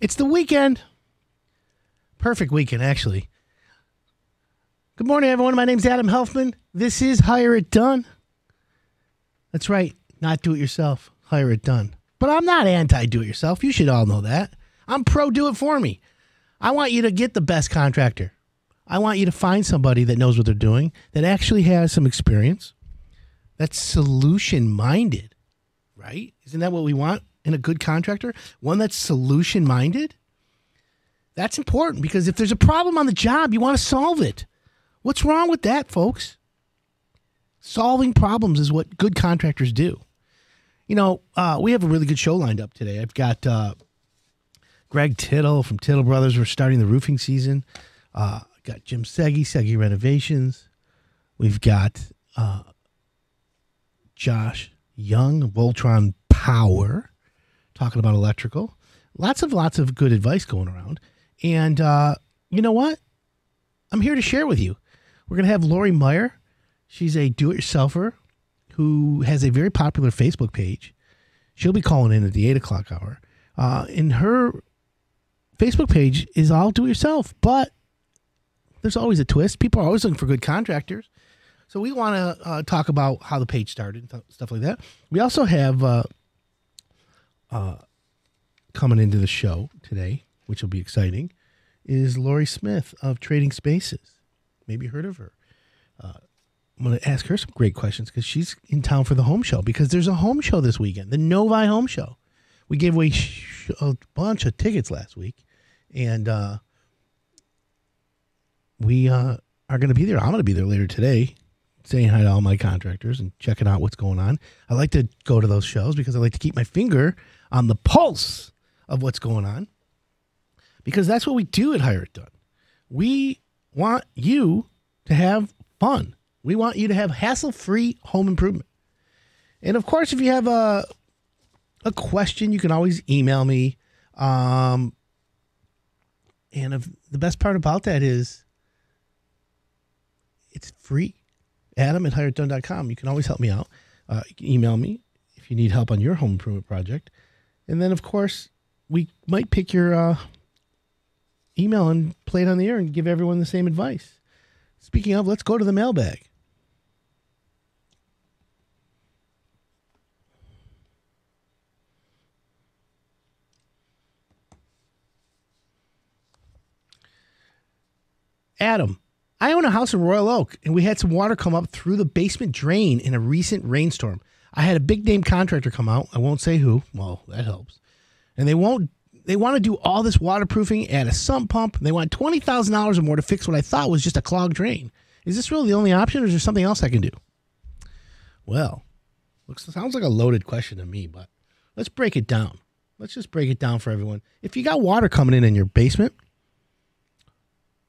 It's the weekend. Perfect weekend, actually. Good morning, everyone. My name's Adam Helfman. This is Hire It Done. That's right. Not do it yourself. Hire it done. But I'm not anti-do it yourself. You should all know that. I'm pro-do it for me. I want you to get the best contractor. I want you to find somebody that knows what they're doing, that actually has some experience, that's solution-minded, right? Isn't that what we want in a good contractor? One that's solution-minded? That's important, because if there's a problem on the job, you want to solve it. What's wrong with that, folks? Solving problems is what good contractors do. You know, we have a really good show lined up today. I've got Greg Tittle from Tittle Brothers. We're starting the roofing season. Got Jim Seghi, Seghi Renovations. We've got Josh Young, Voltron Power, talking about electrical. Lots of good advice going around. And you know what? I'm here to share with you. We're going to have Laurie Meyer. She's a do-it-yourselfer who has a very popular Facebook page. She'll be calling in at the 8 o'clock hour. And her Facebook page is all do-it-yourself, but there's always a twist. People are always looking for good contractors. So we want to talk about how the page started and stuff like that. We also have coming into the show today, which will be exciting, is Laurie Smith of Trading Spaces. Maybe heard of her. I'm going to ask her some great questions because she's in town for the home show, because there's a home show this weekend, the Novi Home Show. We gave away a bunch of tickets last week, and we are going to be there. I'm going to be there later today, saying hi to all my contractors and checking out what's going on. I like to go to those shows because I like to keep my finger on the pulse of what's going on, because that's what we do at Hire It Done. We want you to have fun. We want you to have hassle-free home improvement. And, of course, if you have a question, you can always email me. And the best part about that is it's free. Adam at hireitdone.com. You can always help me out. You can email me if you need help on your home improvement project. And then, of course, we might pick your email and play it on the air and give everyone the same advice. Speaking of, let's go to the mailbag. Adam, I own a house in Royal Oak, and we had some water come up through the basement drain in a recent rainstorm. I had a big-name contractor come out. I won't say who. Well, that helps. And they want to do all this waterproofing, add a sump pump. They want $20,000 or more to fix what I thought was just a clogged drain. Is this really the only option, or is there something else I can do? Well, sounds like a loaded question to me, but let's break it down. Let's just break it down for everyone. If you got water coming in your basement,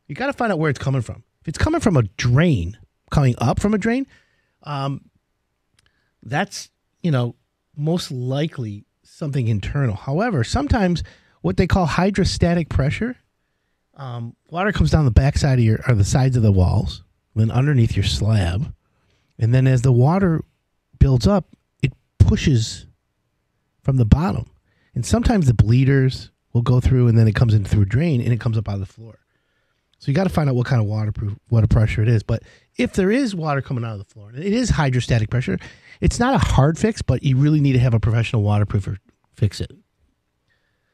you got to find out where it's coming from. If it's coming from a drain, coming up from a drain, that's, you know, most likely something internal. However, sometimes what they call hydrostatic pressure, water comes down the backside of or the sides of the walls, then underneath your slab, and then as the water builds up, it pushes from the bottom. And sometimes the bleeders will go through, and then it comes in through a drain, and it comes up out of the floor. So you got to find out what kind of water pressure it is. But if there is water coming out of the floor, and it is hydrostatic pressure, it's not a hard fix, but you really need to have a professional waterproofer fix it.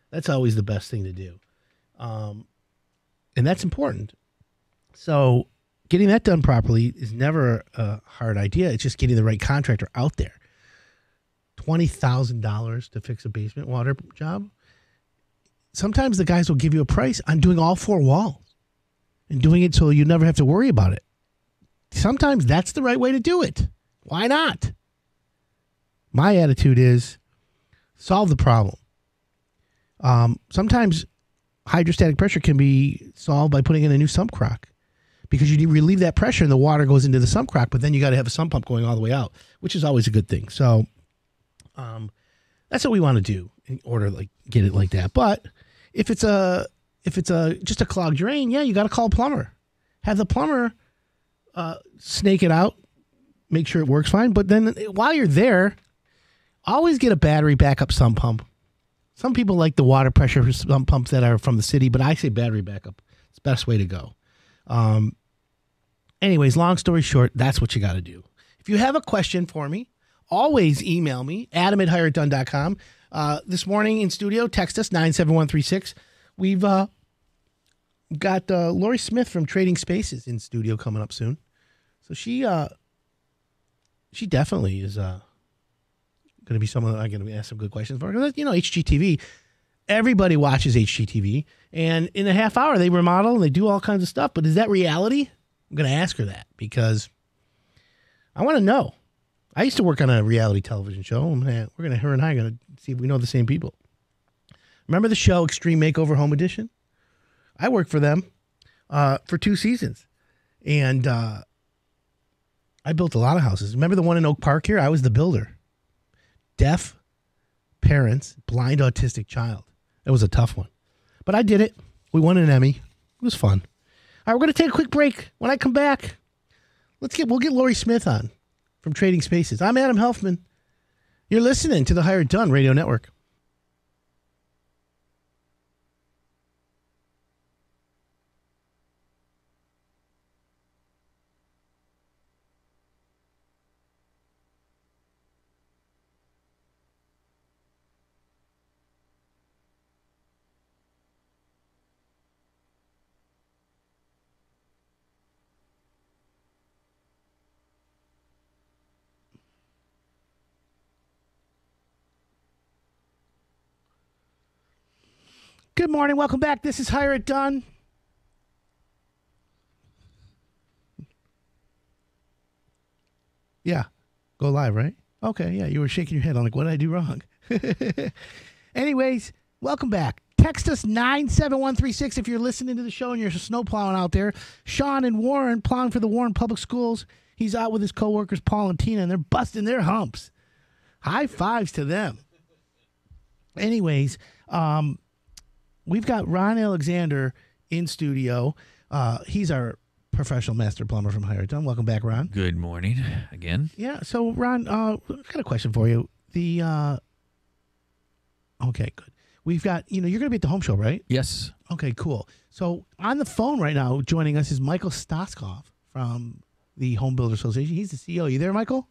That's always the best thing to do. And that's important. So getting that done properly is never a hard idea. It's just getting the right contractor out there. $20,000 to fix a basement water job. Sometimes the guys will give you a price on doing all four walls. And doing it so you never have to worry about it. Sometimes that's the right way to do it. Why not? My attitude is solve the problem. Sometimes hydrostatic pressure can be solved by putting in a new sump crock, because you relieve that pressure and the water goes into the sump crock, but then you got to have a sump pump going all the way out, which is always a good thing. So that's what we want to do in order to get it like that. But if it's just a clogged drain, yeah, you got to call a plumber. Have the plumber snake it out, make sure it works fine. But then while you're there, always get a battery backup sump pump. Some people like the water pressure pumps that are from the city, but I say battery backup. It's the best way to go. Anyways, long story short, that's what you got to do. If you have a question for me, always email me, adam@hireitdone.com. This morning in studio, text us, 97136. We've got Laurie Smith from Trading Spaces in studio coming up soon. So she definitely is going to be someone that I'm going to ask some good questions for. You know, HGTV, everybody watches HGTV. And in a half hour, they remodel and they do all kinds of stuff. But is that reality? I'm going to ask her that because I want to know. I used to work on a reality television show. Her and I are going to see if we know the same people. Remember the show Extreme Makeover Home Edition? I worked for them for 2 seasons. And I built a lot of houses. Remember the one in Oak Park here? I was the builder. Deaf parents, blind autistic child. It was a tough one. But I did it. We won an Emmy. It was fun. All right, we're going to take a quick break. When I come back, we'll get Laurie Smith on from Trading Spaces. I'm Adam Helfman. You're listening to the Hire It Done Radio Network. Good morning. Welcome back. This is Hire It Done. Yeah. Go live, right? Okay. Yeah. You were shaking your head. I'm like, what did I do wrong? Anyways, welcome back. Text us 97136 if you're listening to the show and you're snow plowing out there. Sean and Warren plowing for the Warren Public Schools. He's out with his coworkers, Paul and Tina, and they're busting their humps. High fives to them. Anyways, we've got Ron Alexander in studio. He's our professional master plumber from Hire It Done. Welcome back, Ron. Good morning again. Yeah. So, Ron, I've got a question for you. Okay, good. We've got, you're going to be at the home show, right? Yes. Okay, cool. So, on the phone right now, joining us is Michael Stoskopf from the Home Builder Association. He's the CEO. You there, Michael?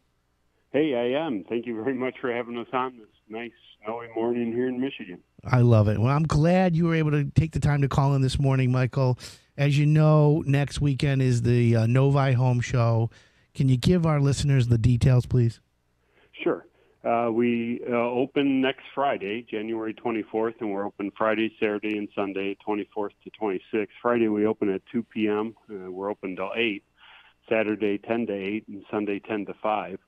Hey, I am. Thank you very much for having us on this nice snowy morning here in Michigan. I love it. Well, I'm glad you were able to take the time to call in this morning, Michael. As you know, next weekend is the Novi Home Show. Can you give our listeners the details, please? Sure. We open next Friday, January 24th, and we're open Friday, Saturday, and Sunday, 24th to 26th. Friday, we open at 2 p.m. We're open till 8. Saturday, 10 to 8, and Sunday, 10 to 5.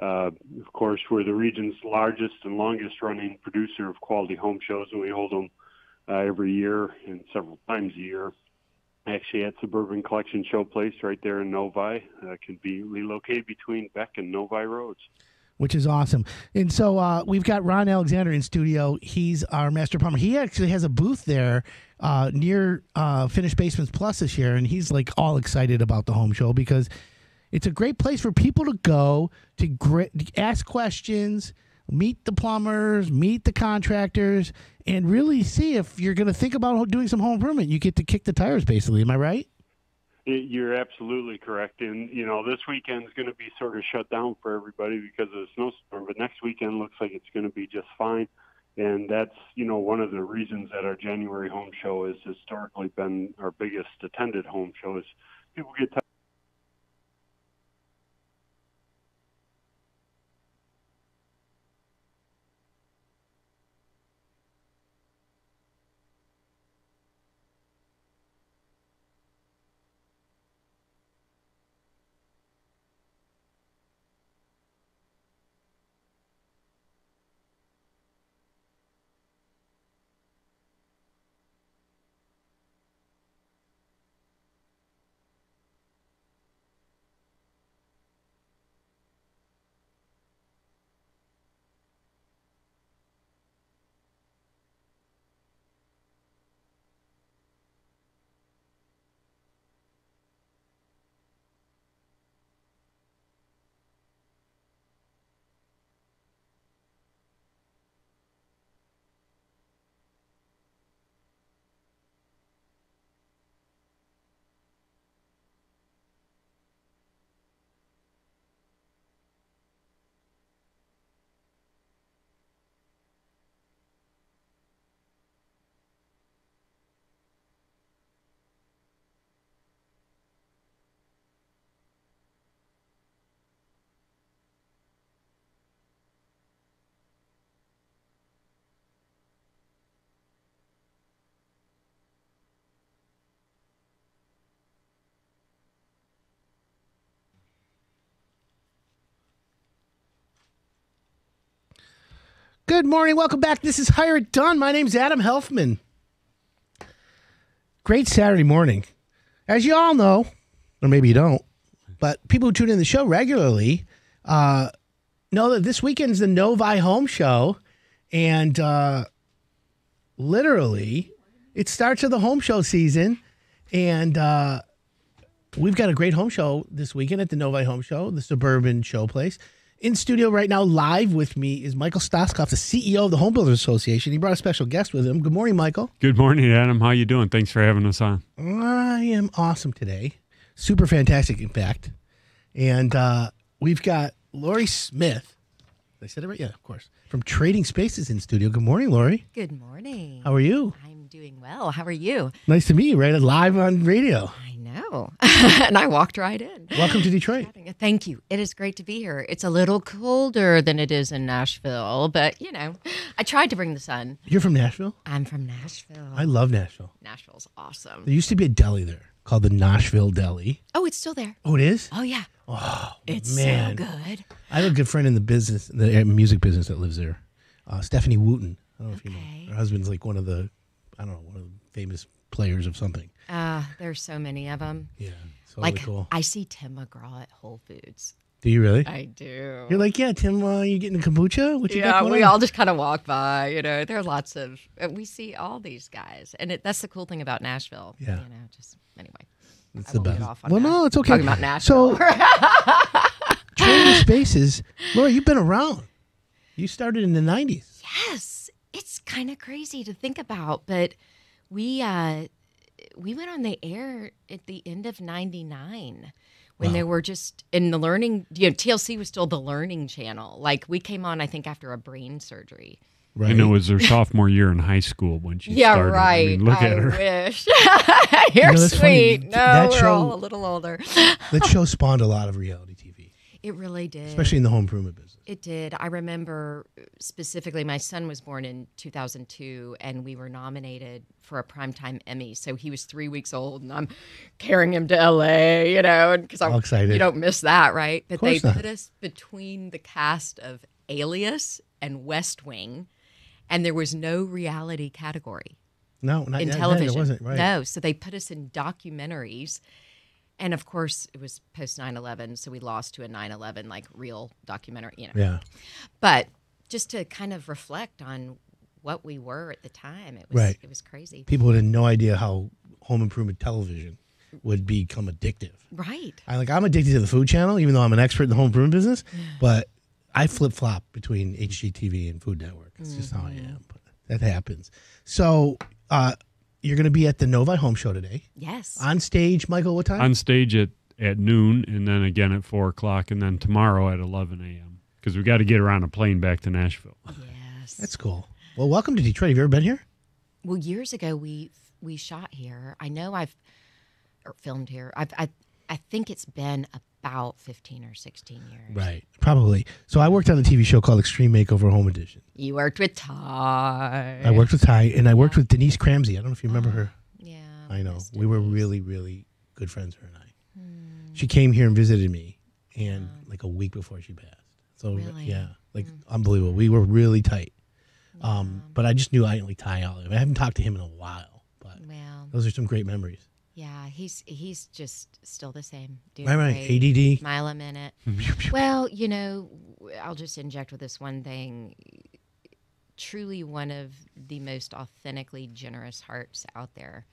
Of course, we're the region's largest and longest-running producer of quality home shows, and we hold them every year and several times a year. Actually, at Suburban Collection Showplace right there in Novi. Can be relocated between Beck and Novi Roads. Which is awesome. And so we've got Ron Alexander in studio. He's our master plumber. He actually has a booth there near Finish Basements Plus this year, and he's like all excited about the home show because it's a great place for people to go to ask questions, meet the plumbers, meet the contractors, and really see if you're going to think about doing some home improvement. You get to kick the tires, basically. Am I right? You're absolutely correct. And, this weekend is going to be sort of shut down for everybody because of the snowstorm, but next weekend looks like it's going to be just fine. And that's, one of the reasons that our January home show has historically been our biggest attended home show is people get tired. Good morning. Welcome back. This is Hire It Done. My name's Adam Helfman. Great Saturday morning. As you all know, or maybe you don't, but people who tune in the show regularly know that this weekend's the Novi Home Show, and literally it starts with the home show season, and we've got a great home show this weekend at the Novi Home Show, the suburban showplace. In studio right now, live with me, is Michael Stoskopf, the CEO of the Home Builder Association. He brought a special guest with him. Good morning, Michael. Good morning, Adam. How you doing? Thanks for having us on. I am awesome today. Super fantastic, in fact. And we've got Laurie Smith. Did I say it right? Yeah, of course. From Trading Spaces in studio. Good morning, Laurie. Good morning. How are you? I'm doing well. How are you? Nice to meet you, right? Live on radio. I know. And I walked right in. Welcome to Detroit. Thank you. It is great to be here. It's a little colder than it is in Nashville, but, you know, I tried to bring the sun. You're from Nashville? I'm from Nashville. I love Nashville. Nashville's awesome. There used to be a deli there called the Nashville Deli. Oh, it's still there. Oh, it is? Oh, yeah. Oh, it's man. So good. I have a good friend in the business, the music business, that lives there. Stephanie Wooten. I don't know if you know. Her husband's like one of the, I don't know, one of the famous players of something. There's so many of them. Yeah. It's totally like cool. I see Tim McGraw at Whole Foods. Do you really? I do. You're like, yeah, Tim, you getting a kombucha? What you got going on? We all just kind of walk by. You know, there are lots of, we see all these guys. And that's the cool thing about Nashville. Yeah. You know, just, anyway. It's the best. Well, no, it's okay. Talking about Nashville. So, Trading Spaces, Laurie, you've been around. You started in the 90s. Yes. It's kind of crazy to think about, but we went on the air at the end of 99 when there were just in the learning, you know, TLC was still the learning channel. Like we came on, I think, after a brain surgery. Right. And it was her sophomore year in high school when she started. Yeah, right. I mean, look at her. Wish. You're sweet. Funny. No, that we're show, all a little older. That show spawned a lot of reality TV. It really did. Especially in the home improvement business. It did. I remember specifically my son was born in 2002, and we were nominated for a primetime Emmy. So he was 3 weeks old, and I'm carrying him to LA, you know, because I'm excited. You don't miss that, right? But they put us between the cast of Alias and West Wing. And there was no reality category. No, not in television. Then, it wasn't, right. No, so they put us in documentaries. And, of course, it was post-9/11, so we lost to a 9/11, like, real documentary, you know. Yeah. But just to kind of reflect on what we were at the time, it was crazy. People had no idea how home improvement television would become addictive. Right. I'm addicted to the Food Channel, even though I'm an expert in the home improvement business, but I flip-flop between HGTV and Food Network. That's just how I am. But that happens. So you're going to be at the Novi Home Show today. Yes. On stage, Michael, what time? On stage at noon, and then again at 4 o'clock, and then tomorrow at 11 a.m. because we've got to get her on a plane back to Nashville. Yes. That's cool. Well, welcome to Detroit. Have you ever been here? Well, years ago we shot here. I know I've filmed here. I think it's been about 15 or 16 years. Right, probably. So I worked on a TV show called Extreme Makeover Home Edition. You worked with Ty. I worked with Ty, and I worked with Denise Cramsie. I don't know if you remember her. Yeah. I know. We were really, really good friends, her and I. She came here and visited me, and like a week before she passed. So really? Yeah, like unbelievable. We were really tight. But I just knew I didn't like Ty. I haven't talked to him in a while, but those are some great memories. Yeah, he's just still the same. Dude, right, ADD. Mile a minute. Well, you know, I'll just inject with this one thing. Truly one of the most authentically generous hearts out there.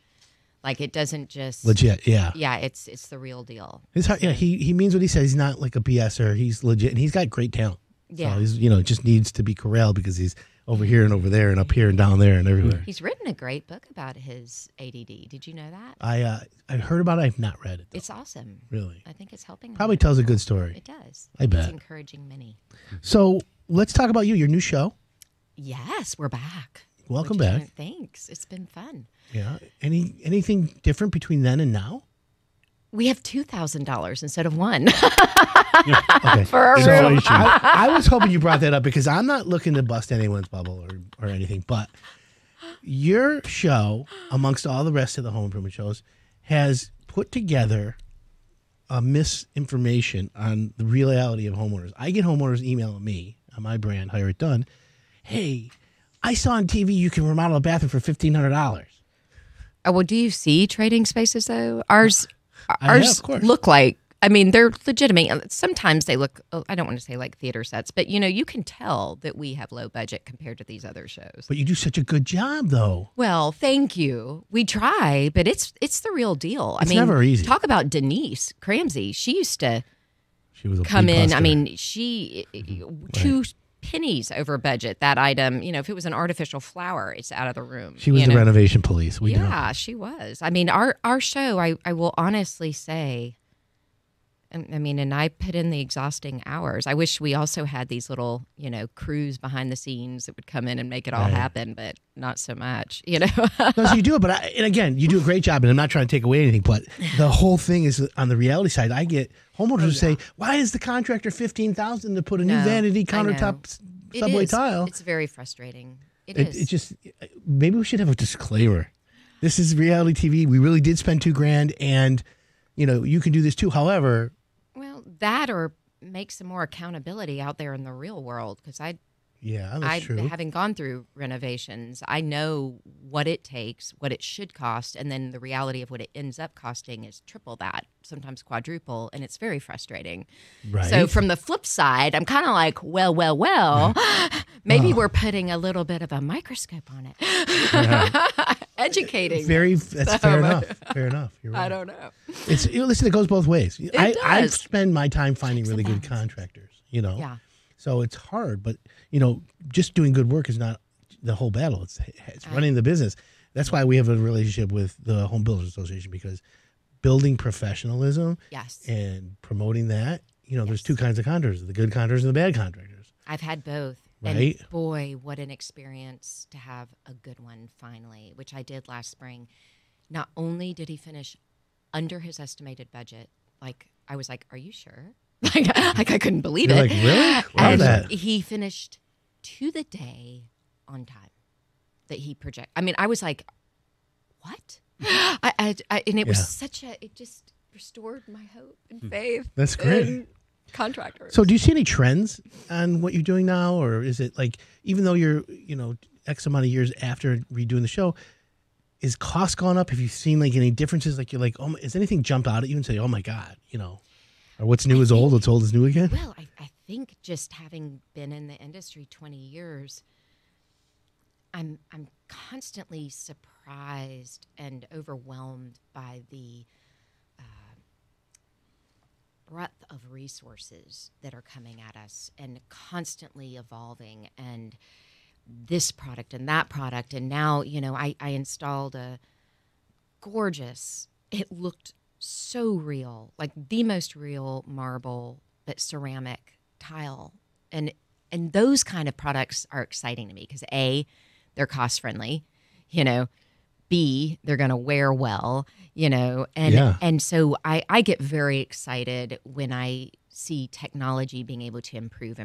Like, it doesn't just... Legit, yeah. Yeah, it's the real deal. His heart, yeah, he means what he says. He's not like a BSer. He's legit, and he's got great talent. Yeah. So he's, you know, just needs to be corralled because he's over here and over there and up here and down there and everywhere. He's written a great book about his ADD. Did you know that? I heard about it. I've not read it, though. It's awesome. Really? I think it's helping. Probably tells a good story. It does. I bet. It's encouraging many. So let's talk about you, your new show. Yes, we're back. Welcome back. Thanks. It's been fun. Yeah. Anything different between then and now? We have $2,000 instead of one. Yeah. Okay. For our room. I was hoping you brought that up because I'm not looking to bust anyone's bubble or anything, but your show, amongst all the rest of the home improvement shows, has put together a misinformation on the reality of homeowners. I get homeowners emailing me on my brand, Hire It Done, hey, I saw on TV you can remodel a bathroom for $1,500. Oh, well, do you see Trading Spaces, though? Ours look like, I mean, they're legitimate. Sometimes they look, I don't want to say like theater sets, but, you know, you can tell that we have low budget compared to these other shows. But you do such a good job, though. Well, thank you. We try, but it's the real deal. It's never easy. Talk about Denise Cramsie. She used to come in. I mean, she, two pennies over budget, that item. You know, if it was an artificial flower, it's out of the room. She was the renovation police. Yeah, she was. I mean, our show, I will honestly say, I mean, and I put in the exhausting hours. I wish we also had these little, you know, crews behind the scenes that would come in and make it all happen, but not so much, you know. No, so you do it, but and again, you do a great job, and I'm not trying to take away anything, but the whole thing is on the reality side. I get homeowners who say, why is the contractor $15,000 to put a new vanity countertop subway tile? It's very frustrating. It is. It just, maybe we should have a disclaimer. This is reality TV. We really did spend $2,000, and, you know, you can do this too. However, that or make some more accountability out there in the real world, because having gone through renovations, I know what it takes, what it should cost, and then the reality of what it ends up costing is triple that, sometimes quadruple, and it's very frustrating. Right. So from the flip side, I'm kind of like, well, maybe we're putting a little bit of a microscope on it. Educating. Fair enough. Fair enough. You're right. I don't know. Listen, it goes both ways. I spend my time finding really good contractors, you know. Yeah. So it's hard, but, you know, just doing good work is not the whole battle. It's running the business. That's why we have a relationship with the Home Builders Association, because building professionalism and promoting that, you know, there's two kinds of contractors, the good contractors and the bad contractors. I've had both. Right? And boy, what an experience to have a good one finally, which I did last spring. Not only did he finish under his estimated budget, like, I was like, are you sure? Like I couldn't believe it. Like, really? Wow, that. He finished to the day on time that he projected. I mean, I was like, what? And it was such a, it just restored my hope and faith. That's great. And contractors. So do you see any trends on what you're doing now? Or is it like, even though you're, you know, X amount of years after redoing the show, is cost gone up? Have you seen like any differences? Like you're like, oh, is anything jump out at you and say, oh my God, you know? Or what's new is old, what's old is new again? Well, I think just having been in the industry 20 years, I'm constantly surprised and overwhelmed by the breadth of resources that are coming at us and constantly evolving, and this product and that product. And now, you know, I installed a gorgeous, it looked so real, like the most real marble, but ceramic tile. And those kind of products are exciting to me because A, they're cost friendly, you know, B, they're going to wear well, you know, and so I get very excited when I see technology being able to improve.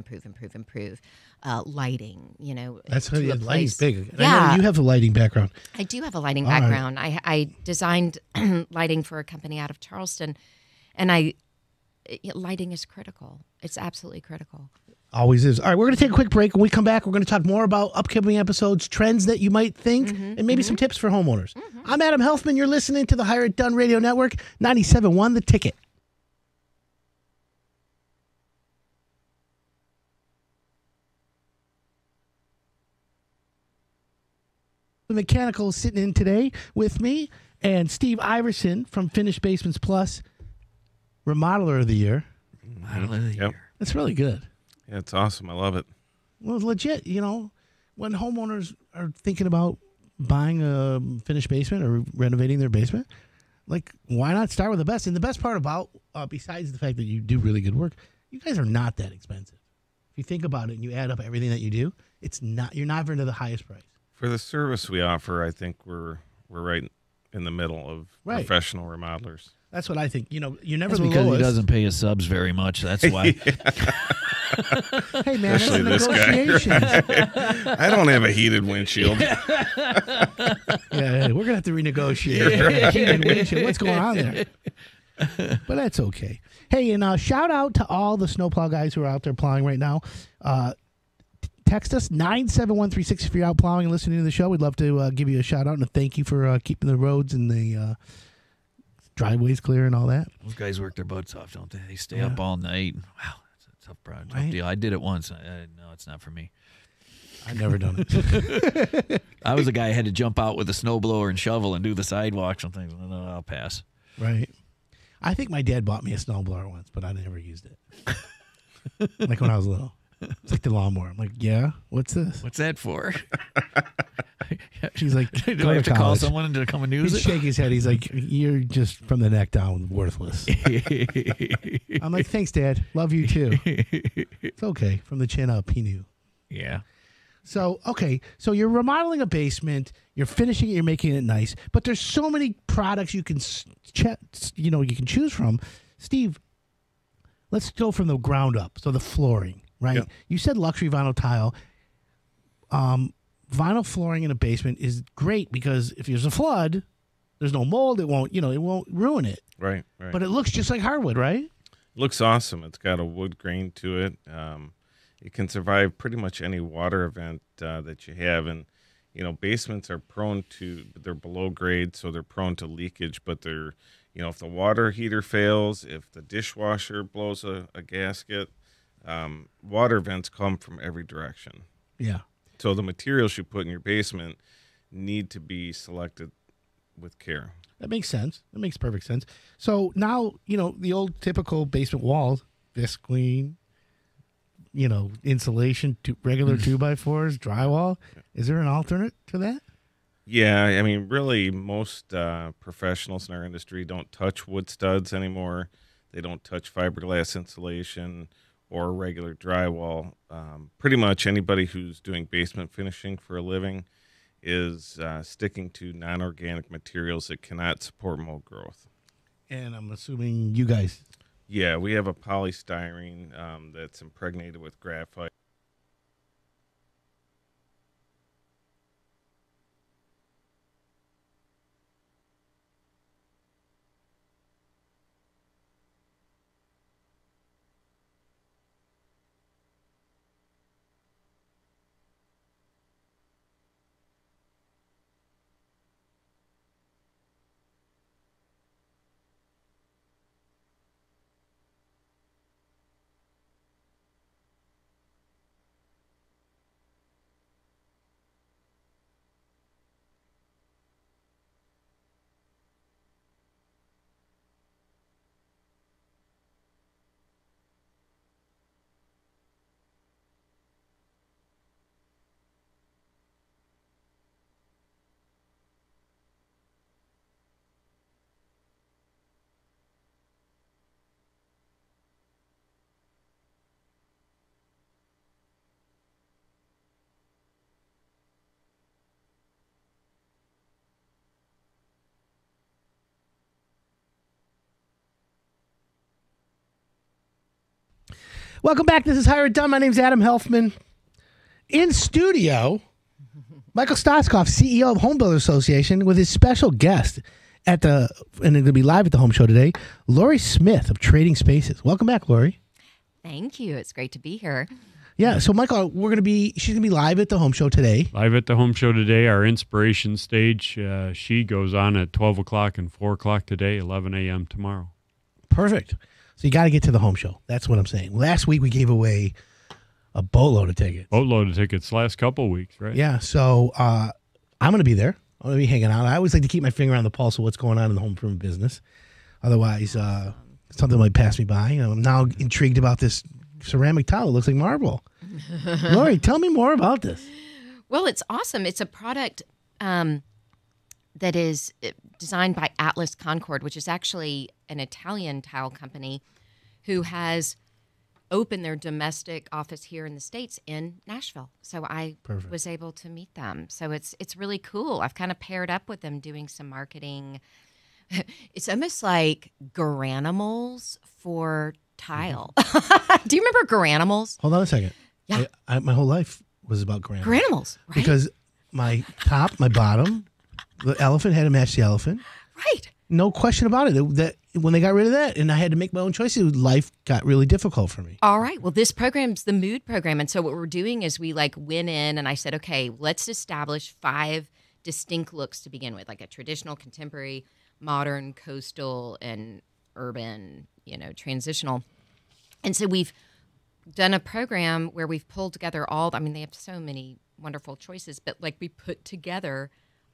Lighting, you know. That's how lighting's big. Yeah. I know you have a lighting background. I do have a lighting background. Right. I designed lighting for a company out of Charleston, and lighting is critical. It's absolutely critical. Always is. All right, we're going to take a quick break. When we come back, we're going to talk more about upcoming episodes, trends that you might think, and maybe some tips for homeowners. I'm Adam Helfman. You're listening to the Hire It Done Radio Network, 97.1 The Ticket. Mechanical is sitting in today with me and Steve Iverson from Finish Basements Plus, Remodeler of the Year. Remodeler of the Year. That's really good. Yeah, it's awesome. I love it. Well, legit, you know, when homeowners are thinking about buying a finished basement or renovating their basement, like, why not start with the best? And the best part about, besides the fact that you do really good work, you guys are not that expensive. If you think about it and you add up everything that you do, it's not, you're not into the highest price. For the service we offer, I think we're right in the middle of professional remodelers. That's what I think. You know, you're never the lowest. That's because he doesn't pay his subs very much. That's why. Hey, man, that's negotiations. Guy, right? I don't have a heated windshield. Yeah, we're going to have to renegotiate. Right. Heated windshield. What's going on there? But that's okay. Hey, and shout out to all the snowplow guys who are out there plowing right now. text us 97136 if you're out plowing and listening to the show. We'd love to give you a shout out and a thank you for keeping the roads and the driveways clear and all that. Those guys work their butts off, don't they? They stay up all night. Wow, that's a tough project. Right? Deal. I did it once. No, it's not for me. I've never done it. I was a guy who had to jump out with a snowblower and shovel and do the sidewalks and things. No, I'll pass. Right. I think my dad bought me a snowblower once, but I never used it. Like when I was little. It's like the lawnmower. I'm like, yeah, what's this? What's that for? She's like, do I have to call someone to come and use it? He'd shake his head. He's like, you're just from the neck down worthless. I'm like, thanks, Dad. Love you, too. It's okay. From the chin up, he knew. Yeah. So, okay, so you're remodeling a basement, you're finishing it, you're making it nice, but there's so many products you can, you can choose from. Steve, let's go from the ground up, so the flooring, right? Yep. You said luxury vinyl tile. Vinyl flooring in a basement is great because if there's a flood, there's no mold, it won't ruin it. Right. But it looks just like hardwood, right? It looks awesome. It's got a wood grain to it. It can survive pretty much any water event that you have. And, basements are prone to, they're below grade, so they're prone to leakage. But they're, if the water heater fails, if the dishwasher blows a gasket, water vents come from every direction. Yeah. So the materials you put in your basement need to be selected with care. That makes sense. That makes perfect sense. So now, the old typical basement walls, Visqueen, insulation, regular 2x4s, drywall. Is there an alternate to that? Yeah, I mean, really, most professionals in our industry don't touch wood studs anymore. They don't touch fiberglass insulation or regular drywall. Pretty much anybody who's doing basement finishing for a living is sticking to non-organic materials that cannot support mold growth. And I'm assuming you guys... Yeah, we have a polystyrene that's impregnated with graphite. Welcome back. This is Hire It Done. My name is Adam Helfman. In studio, Michael Stoskopf, CEO of Home Builder Association, with his special guest and it'll be live at the home show today, Laurie Smith of Trading Spaces. Welcome back, Laurie. Thank you. It's great to be here. Yeah. So, Michael, she's gonna be live at the home show today. Live at the home show today. Our inspiration stage. She goes on at 12 o'clock and 4 o'clock today, 11 a.m. tomorrow. Perfect. So you got to get to the home show. That's what I'm saying. Last week we gave away a boatload of tickets. Boatload of tickets last couple of weeks, right? Yeah. So I'm going to be there. I'm going to be hanging out. I always like to keep my finger on the pulse of what's going on in the home improvement business. Otherwise, something might pass me by. I'm now intrigued about this ceramic tile. It looks like marble. Laurie, tell me more about this. Well, it's awesome. It's a product that is designed by Atlas Concord, which is actually an Italian tile company who has opened their domestic office here in the States in Nashville. So I was able to meet them. So it's really cool. I've kind of paired up with them doing some marketing. It's almost like Garanimals for tile. Do you remember Garanimals? Hold on a second. Yeah. I my whole life was about Garanimals. Garanimals, right? Because my top, my bottom... The elephant had to match the elephant. Right. No question about it. That when they got rid of that and I had to make my own choices, life got really difficult for me. All right. Well, this program's the mood program. And so what we're doing is we like went in and I said, okay, let's establish 5 distinct looks to begin with, like a traditional, contemporary, modern, coastal, and urban, you know, transitional. And so we've done a program where we've pulled together all, I mean, they have so many wonderful choices, but like we put together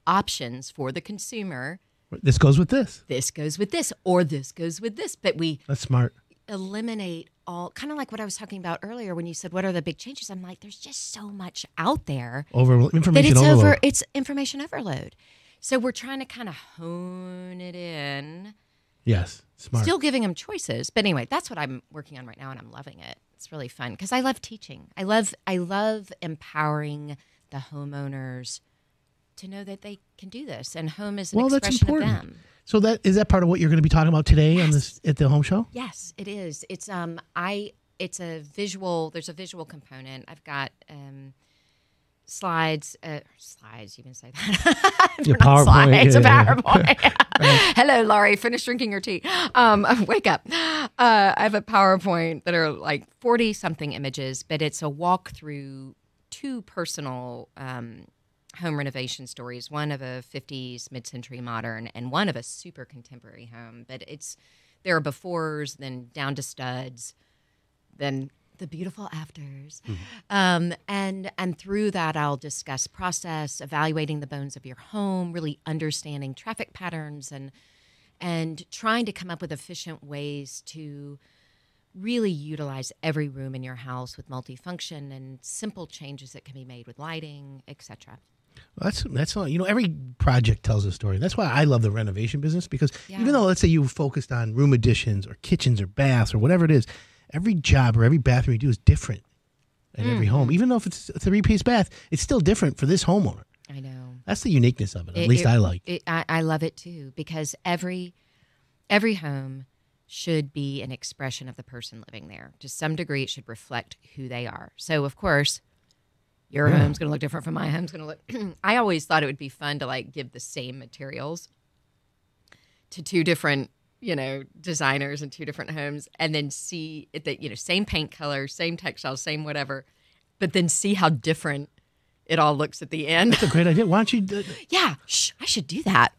options for the consumer. This goes with this. This goes with this, or this goes with this. But we That's smart. Eliminate all, kind of like what I was talking about earlier when you said, what are the big changes? I'm like, there's just so much out there. It's information overload. So we're trying to kind of hone it in. Yes, smart. Still giving them choices. But anyway, that's what I'm working on right now, and I'm loving it. It's really fun because I love teaching. I love empowering the homeowners to know that they can do this, and home is an expression of them. So that is that part of what you're going to be talking about today on this at the home show? Yes, it is. It's it's a visual. There's a visual component. I've got slides. Slides. You can say that. Your PowerPoint. Slides. Yeah, a PowerPoint. Yeah. Right. Hello, Laurie. Finish drinking your tea. Wake up. I have a PowerPoint that are like 40-something images, but it's a walk through 2 personal home renovation stories, one of a 50s mid-century modern and one of a super contemporary home. But there are befores, then down to studs, then the beautiful afters. Mm-hmm. And through that, I'll discuss process, evaluating the bones of your home, really understanding traffic patterns and trying to come up with efficient ways to really utilize every room in your house with multifunction and simple changes that can be made with lighting, etc. Well, that's all. You know, every project tells a story. That's why I love the renovation business, because even though, let's say, you focused on room additions or kitchens or baths or whatever it is, every job or every bathroom you do is different in every home. Even though if it's a 3-piece bath, it's still different for this homeowner. I know. That's the uniqueness of it. At least I love it too, because every home should be an expression of the person living there. To some degree, it should reflect who they are. So, of course, your home's going to look different from my home's going to look... I always thought it would be fun to, like, give the same materials to 2 different, you know, designers and 2 different homes, and then see that, you know, same paint color, same textile, same whatever, but then see how different it all looks at the end. That's a great idea. Why don't you... Yeah. Shh, I should do that.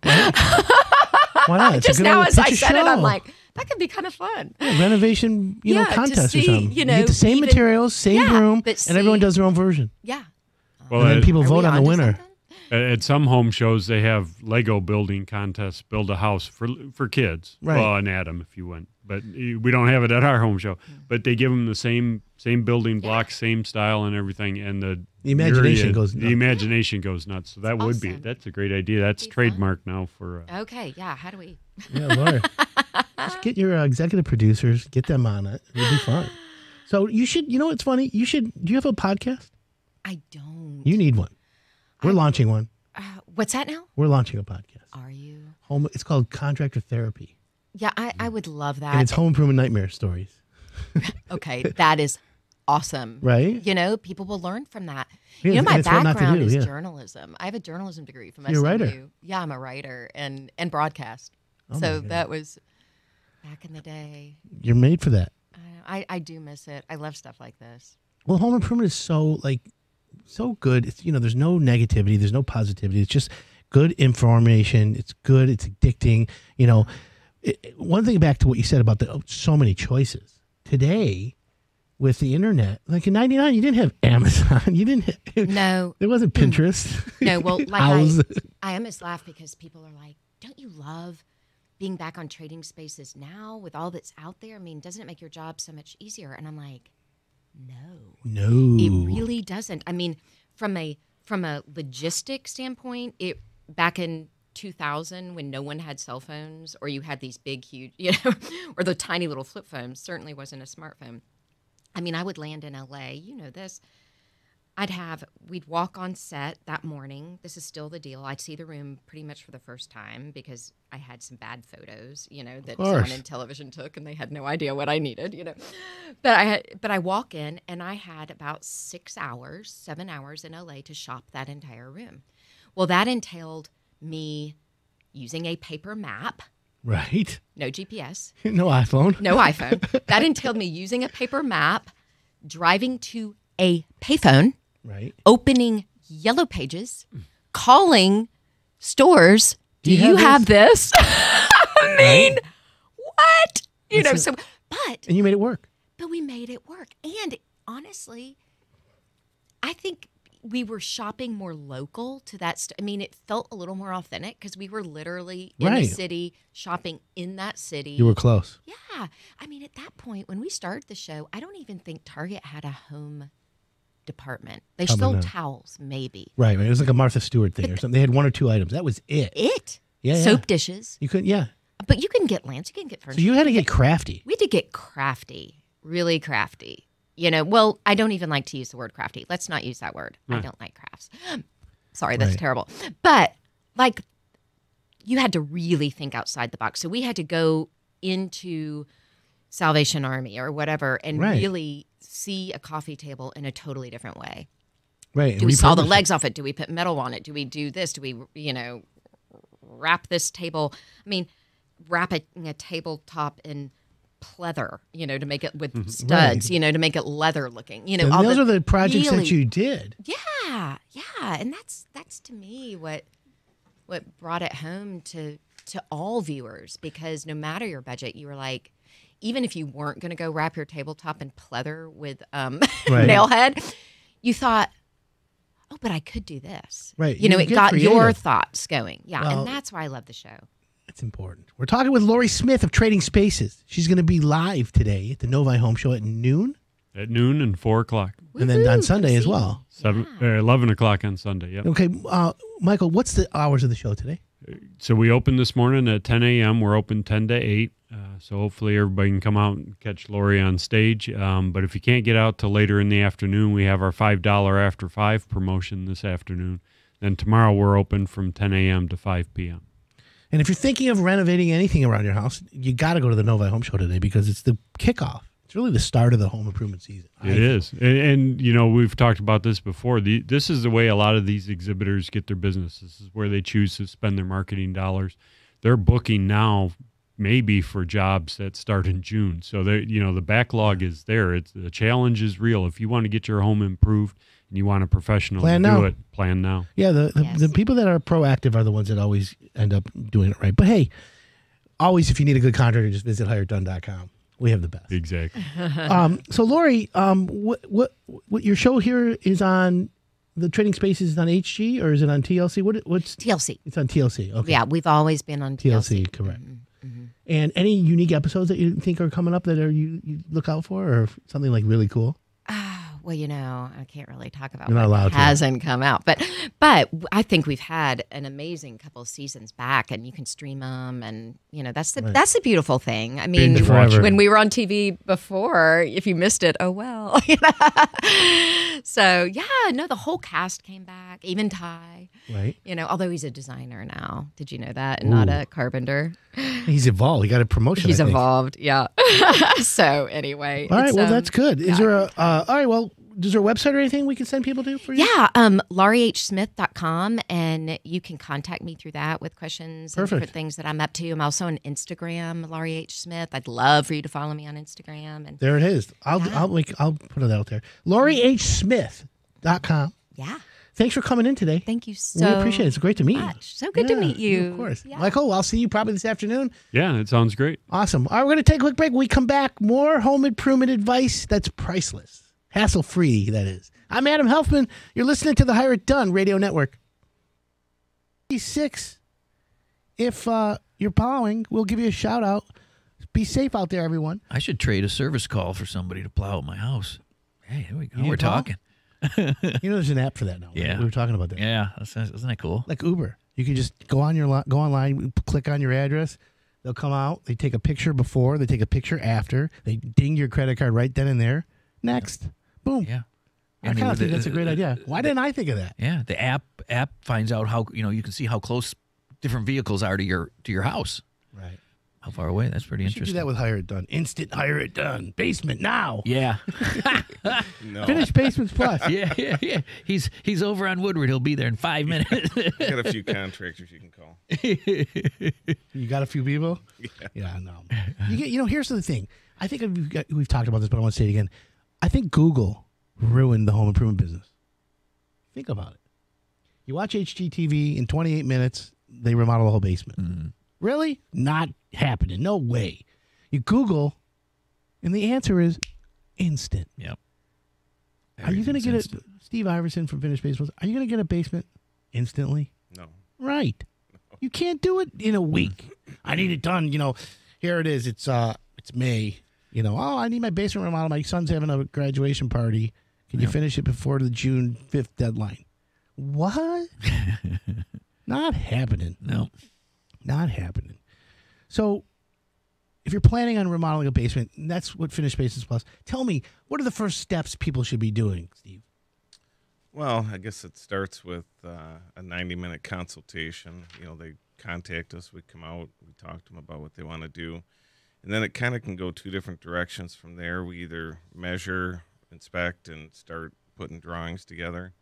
Why not? It's just now as I said it, I'm like... That could be kind of fun. Yeah, renovation, you know, contest see, or something. You know, you get the same materials, same room, and everyone does their own version. Yeah. Well, and then people vote on the winner. At some home shows, they have Lego building contests, build a house for kids. Right. Well, and Adam, if you went, but we don't have it at our home show. But they give them the same building blocks, same style, and everything, and the imagination goes nuts. The imagination goes nuts. So that would be that's a great idea. That's trademark now for. Okay. Yeah. How do we? Yeah, Laurie. Just get your executive producers, get them on it. It'll be fun. So you should, you know, it's funny. You should. Do you have a podcast? I don't. You need one. We're launching one. What's that now? We're launching a podcast. Are you? It's called Contractor Therapy. Yeah, I would love that. And it's home improvement nightmare stories. Okay, that is awesome. Right? You know, people will learn from that. You know, my background is journalism. I have a journalism degree from SMU. You're a writer. Yeah, I'm a writer and broadcast. Oh, so that was back in the day. You're made for that. I do miss it. I love stuff like this. Well, home improvement is so good. It's, you know, there's no negativity. There's no positivity. It's just good information. It's good. It's addicting. You know, one thing back to what you said about so many choices. Today, with the internet, like in '99, you didn't have Amazon. You didn't have, no. There wasn't Pinterest. No, well, like I almost laugh because people are like, don't you love being back on Trading Spaces now with all that's out there? I mean, doesn't it make your job so much easier? And I'm like, no, it really doesn't. I mean, from a logistics standpoint, it back in 2000 when no one had cell phones, or you had these big, huge, you know, or the tiny little flip phone, certainly wasn't a smartphone. I mean, I would land in LA, you know this. We'd walk on set that morning. This is still the deal. I'd see the room pretty much for the first time because I had some bad photos, you know, that someone in television took and they had no idea what I needed, you know. But I walk in and I had about 7 hours in LA to shop that entire room. Well, that entailed me using a paper map. Right. No GPS. No iPhone. No iPhone. That entailed me using a paper map, driving to a payphone, right, opening Yellow Pages, calling stores. Do you have this? I mean, what? And you made it work. But we made it work. And honestly, I think we were shopping more local to that. I mean, it felt a little more authentic because we were literally in the city, shopping in that city. You were close. Yeah. I mean, at that point, when we started the show, I don't even think Target had a home department. They sold towels, maybe. Right, right. It was like a Martha Stewart thing or something. They had one or two items. That was it. Soap dishes. You couldn't, but you couldn't get lamps. You couldn't get furniture. So you had to get crafty. We had to get crafty. Really crafty. You know, well, I don't even like to use the word crafty. Let's not use that word. Right. I don't like crafts. Sorry, that's terrible. But, like, you had to really think outside the box. So we had to go into Salvation Army or whatever and really see a coffee table in a totally different way. Right. Do we saw the legs off it? Do we put metal on it? Do we do this? Do we, you know, wrap this table? I mean, wrapping a tabletop in pleather, you know, to make it with studs, you know, to make it leather looking, you know. And all those are the projects that you did. Yeah, yeah. And that's to me what brought it home to all viewers, because no matter your budget, you were like, even if you weren't going to go wrap your tabletop in pleather with nail head, you thought, oh, but I could do this. Right. You know, it got creative. Your thoughts going. Yeah, well, and that's why I love the show. It's important. We're talking with Laurie Smith of Trading Spaces. She's going to be live today at the Novi Home Show at noon. At noon and 4 o'clock. And then on Sunday as well. 11 o'clock on Sunday, yep. Okay, Michael, what's the hours of the show today? So we open this morning at 10 a.m. We're open 10 to 8. So hopefully everybody can come out and catch Laurie on stage. But if you can't get out till later in the afternoon, we have our $5 After 5 promotion this afternoon. Then tomorrow we're open from 10 a.m. to 5 p.m. And if you're thinking of renovating anything around your house, you got to go to the Novi Home Show today because it's the kickoff. It's really the start of the home improvement season. It is. And, you know, we've talked about this before. This is the way a lot of these exhibitors get their business. This is where they choose to spend their marketing dollars. They're booking now maybe for jobs that start in June. So, you know, the backlog is there. The challenge is real. If you want to get your home improved, and you want a professional to do it, plan now. Yeah, the people that are proactive are the ones that always end up doing it right. But hey, always if you need a good contractor, just visit hireitdone.com. We have the best. Exactly. So Laurie, what your show here is on? The Trading Spaces is on HG or is it on TLC? What's TLC? It's on TLC. Okay. Yeah, we've always been on TLC. TLC, correct. Mm-hmm. And any unique episodes that you think are coming up that you look out for, or something like really cool? Well, you know, I can't really talk about what hasn't come out, but I think we've had an amazing couple of seasons back, and you can stream them, and you know that's the beautiful thing. I mean, when we were on TV before, if you missed it, oh well. So yeah, no, the whole cast came back, even Ty. Right. You know, although he's a designer now. Did you know that? And not a carpenter. He's evolved. He got a promotion. He's evolved. Yeah. So anyway. All right. Well, that's good. Is there a all right? Well. Is there a website or anything we can send people to for you? Yeah, lauriehsmith.com, and you can contact me through that with questions and different things that I'm up to. I'm also on Instagram, Laurie H. Smith. I'd love for you to follow me on Instagram. And there it is. I'll put it out there. lauriehsmith.com. Yeah. Thanks for coming in today. Thank you so much. We appreciate it. It's great to meet you. So good to meet you. Of course. Yeah. Michael, I'll see you probably this afternoon. Yeah, that sounds great. Awesome. All right, we're going to take a quick break. When we come back, more home improvement advice that's priceless. Hassle-free, that is. I'm Adam Helfman. You're listening to the Hire It Done Radio Network. 6, if you're plowing, we'll give you a shout-out. Be safe out there, everyone. I should trade a service call for somebody to plow at my house. Hey, here we go. We're talking. You know there's an app for that now. Yeah. We were talking about that. Yeah. Isn't that cool? Like Uber. You can just go online, click on your address. They'll come out. They take a picture before. They take a picture after. They ding your credit card right then and there. Next. Boom. Yeah. I kind of think that's a great idea. Why didn't I think of that? Yeah. The app finds out how you can see how close different vehicles are to your house. Right. How far away? That's pretty interesting. You should do that with Hire It Done. Instant Hire It Done. Basement now. Yeah. No. Finish Basements Plus. Yeah. He's over on Woodward. He'll be there in 5 minutes. I got a few contractors you can call. You got a few people? Yeah, no. You know, here's the thing. I think we've talked about this, but I want to say it again. I think Google ruined the home improvement business. Think about it. You watch HGTV in 28 minutes, they remodel the whole basement. Mm-hmm. Really? Not happening. No way. You Google, and the answer is instant. Yep. Are you going to get a Steve Iverson from Finish Basements? Are you going to get a basement instantly? No. Right. No. You can't do it in a week. I need it done. You know, here it is. It's May. You know, oh, I need my basement remodel. My son's having a graduation party. Can you finish it before the June 5th deadline? What? Not happening. No. Not happening. So if you're planning on remodeling a basement, and that's what Finish Basements Plus, tell me, what are the first steps people should be doing, Steve? Well, I guess it starts with a 90-minute consultation. You know, they contact us. We come out. We talk to them about what they want to do. And then it kind of can go two different directions from there. We either measure, inspect, and start putting drawings together.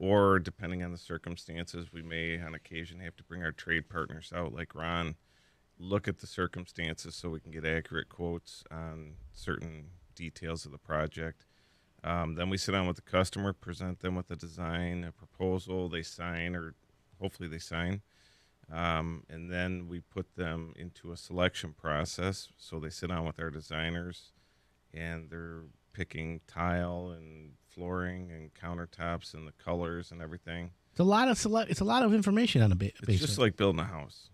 Or, depending on the circumstances, we may, on occasion, have to bring our trade partners out, like Ron, look at the circumstances so we can get accurate quotes on certain details of the project. Then we sit down with the customer, present them with a design, a proposal, they sign, or hopefully they sign. And then we put them into a selection process, so they sit down with our designers, and they're picking tile and flooring and countertops and the colors and everything. It's a lot of information on a basement. It's just like building a house.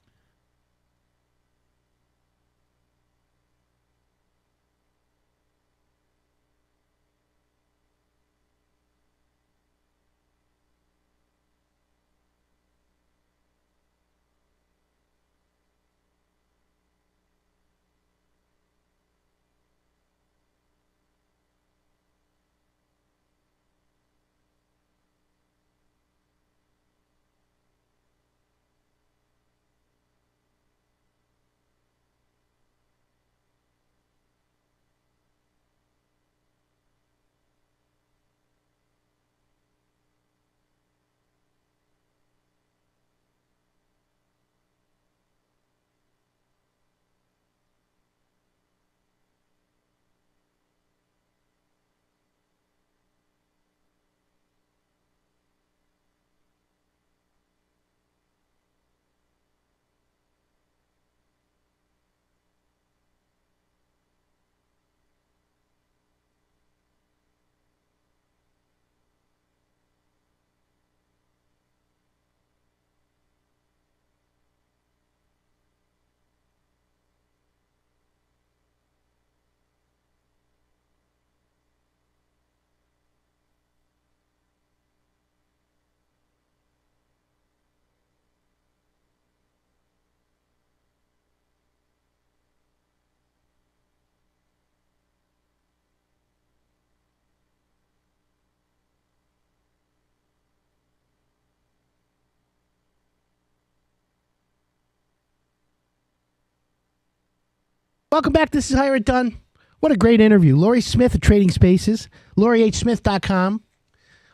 Welcome back. This is Hire It Done. What a great interview. Laurie Smith of Trading Spaces, lauriehsmith.com.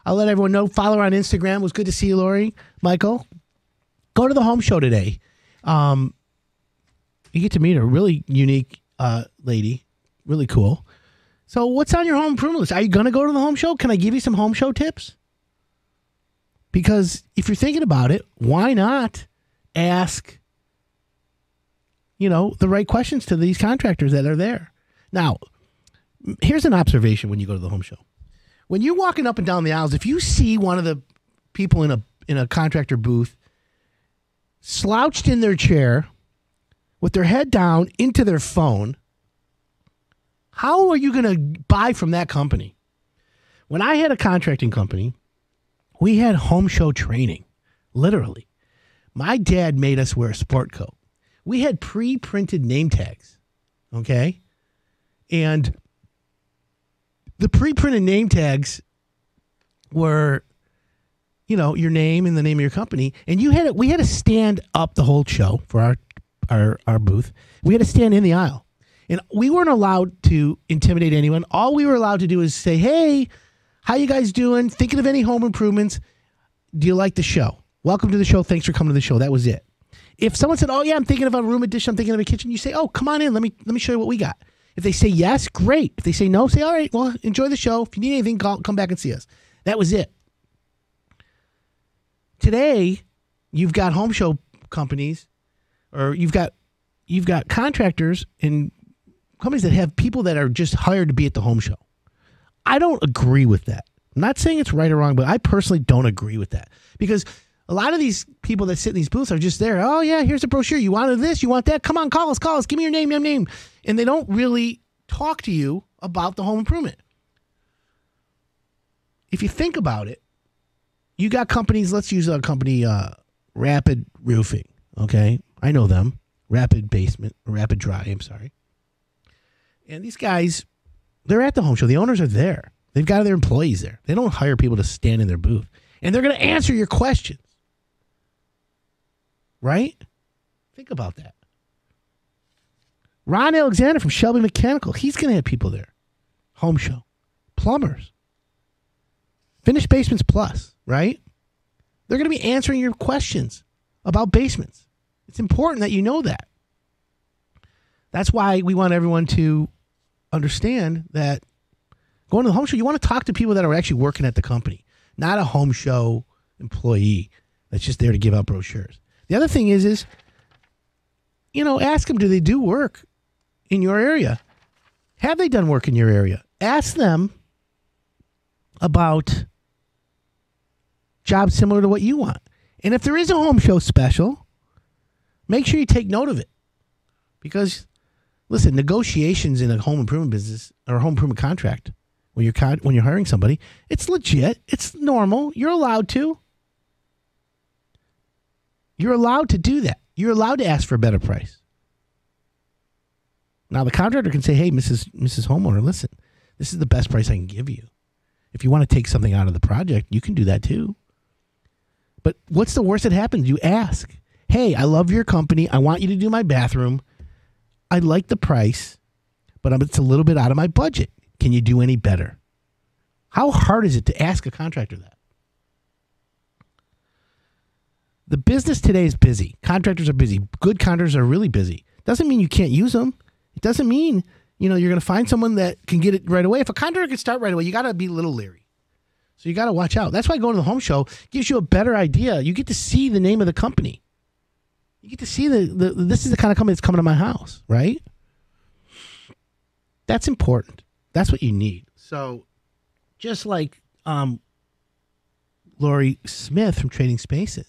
I'll let everyone know. Follow her on Instagram. It was good to see you, Laurie. Michael, go to the home show today. You get to meet a really unique lady. Really cool. So what's on your home improvement list? Are you going to go to the home show? Can I give you some home show tips? Because if you're thinking about it, why not ask the right questions to these contractors that are there. Now, here's an observation when you go to the home show. When you're walking up and down the aisles, if you see one of the people in a contractor booth slouched in their chair with their head down into their phone, how are you going to buy from that company? When I had a contracting company, we had home show training, literally. My dad made us wear a sport coat. We had pre-printed name tags, okay? And the pre-printed name tags were, your name and the name of your company. And we had to stand up the whole show for our our booth, we had to stand in the aisle. And we weren't allowed to intimidate anyone. All we were allowed to do is say, hey, how you guys doing? Thinking of any home improvements? Do you like the show? Welcome to the show. Thanks for coming to the show. That was it. If someone said, oh, yeah, I'm thinking of a room addition, I'm thinking of a kitchen, you say, oh, come on in. Let me show you what we got. If they say yes, great. If they say no, say, all right, well, enjoy the show. If you need anything, come back and see us. That was it. Today, you've got home show companies, or you've got contractors and companies that have people that are just hired to be at the home show. I don't agree with that. I'm not saying it's right or wrong, but I personally don't agree with that, because a lot of these people that sit in these booths are just there. Oh, yeah, here's a brochure. You wanted this? You want that? Come on, call us. Give me your name. And they don't really talk to you about the home improvement. If you think about it, you got companies. Let's use a company, Rapid Roofing. Okay, I know them. Rapid Dry, I'm sorry. And these guys, they're at the home show. The owners are there. They've got their employees there. They don't hire people to stand in their booth. And they're going to answer your questions. Right? Think about that. Ron Alexander from Shelby Mechanical, he's going to have people there. Home show. Plumbers. Finish Basements Plus, right? They're going to be answering your questions about basements. It's important that you know that. That's why we want everyone to understand that going to the home show, you want to talk to people that are actually working at the company, not a home show employee that's just there to give out brochures. The other thing is, you know, ask them, do they do work in your area? Have they done work in your area? Ask them about jobs similar to what you want. And if there is a home show special, make sure you take note of it. Because, listen, negotiations in a home improvement business or home improvement contract, when you're hiring somebody, it's legit. It's normal. You're allowed to. You're allowed to do that. You're allowed to ask for a better price. Now, the contractor can say, hey, Mrs. Homeowner, listen, this is the best price I can give you. If you want to take something out of the project, you can do that too. But what's the worst that happens? You ask, hey, I love your company. I want you to do my bathroom. I like the price, but it's a little bit out of my budget. Can you do any better? How hard is it to ask a contractor that? The business today is busy. Contractors are busy. Good contractors are really busy. Doesn't mean you can't use them. It doesn't mean, you know, you're going to find someone that can get it right away. If a contractor can start right away, you got to be a little leery. So you got to watch out. That's why going to the home show gives you a better idea. You get to see the name of the company. You get to see this is the kind of company that's coming to my house, right? That's important. That's what you need. So just like Laurie Smith from Trading Spaces,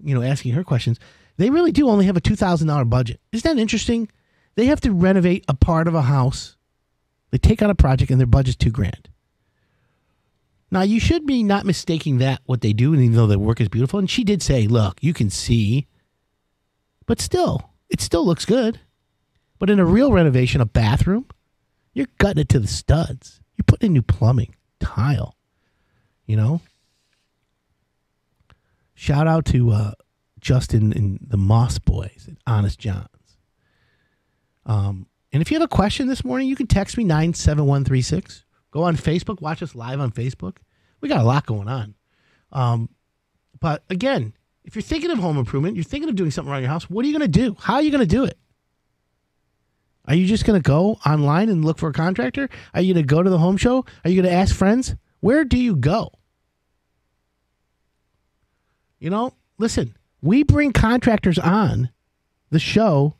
you know, asking her questions, they really do only have a $2,000 budget. Isn't that interesting? They have to renovate a part of a house. They take on a project and their budget's $2,000. Now, you should be not mistaking that, what they do, and even though their work is beautiful. And she did say, look, you can see, but still, it still looks good. But in a real renovation, a bathroom, you're gutting it to the studs. You're putting in new plumbing, tile, you know? Shout out to Justin and the Moss Boys at Honest John's. And if you have a question this morning, you can text me 97136. Go on Facebook. Watch us live on Facebook. We got a lot going on. But again, if you're thinking of home improvement, you're thinking of doing something around your house, what are you going to do? How are you going to do it? Are you just going to go online and look for a contractor? Are you going to go to the home show? Are you going to ask friends? Where do you go? You know, listen, we bring contractors on the show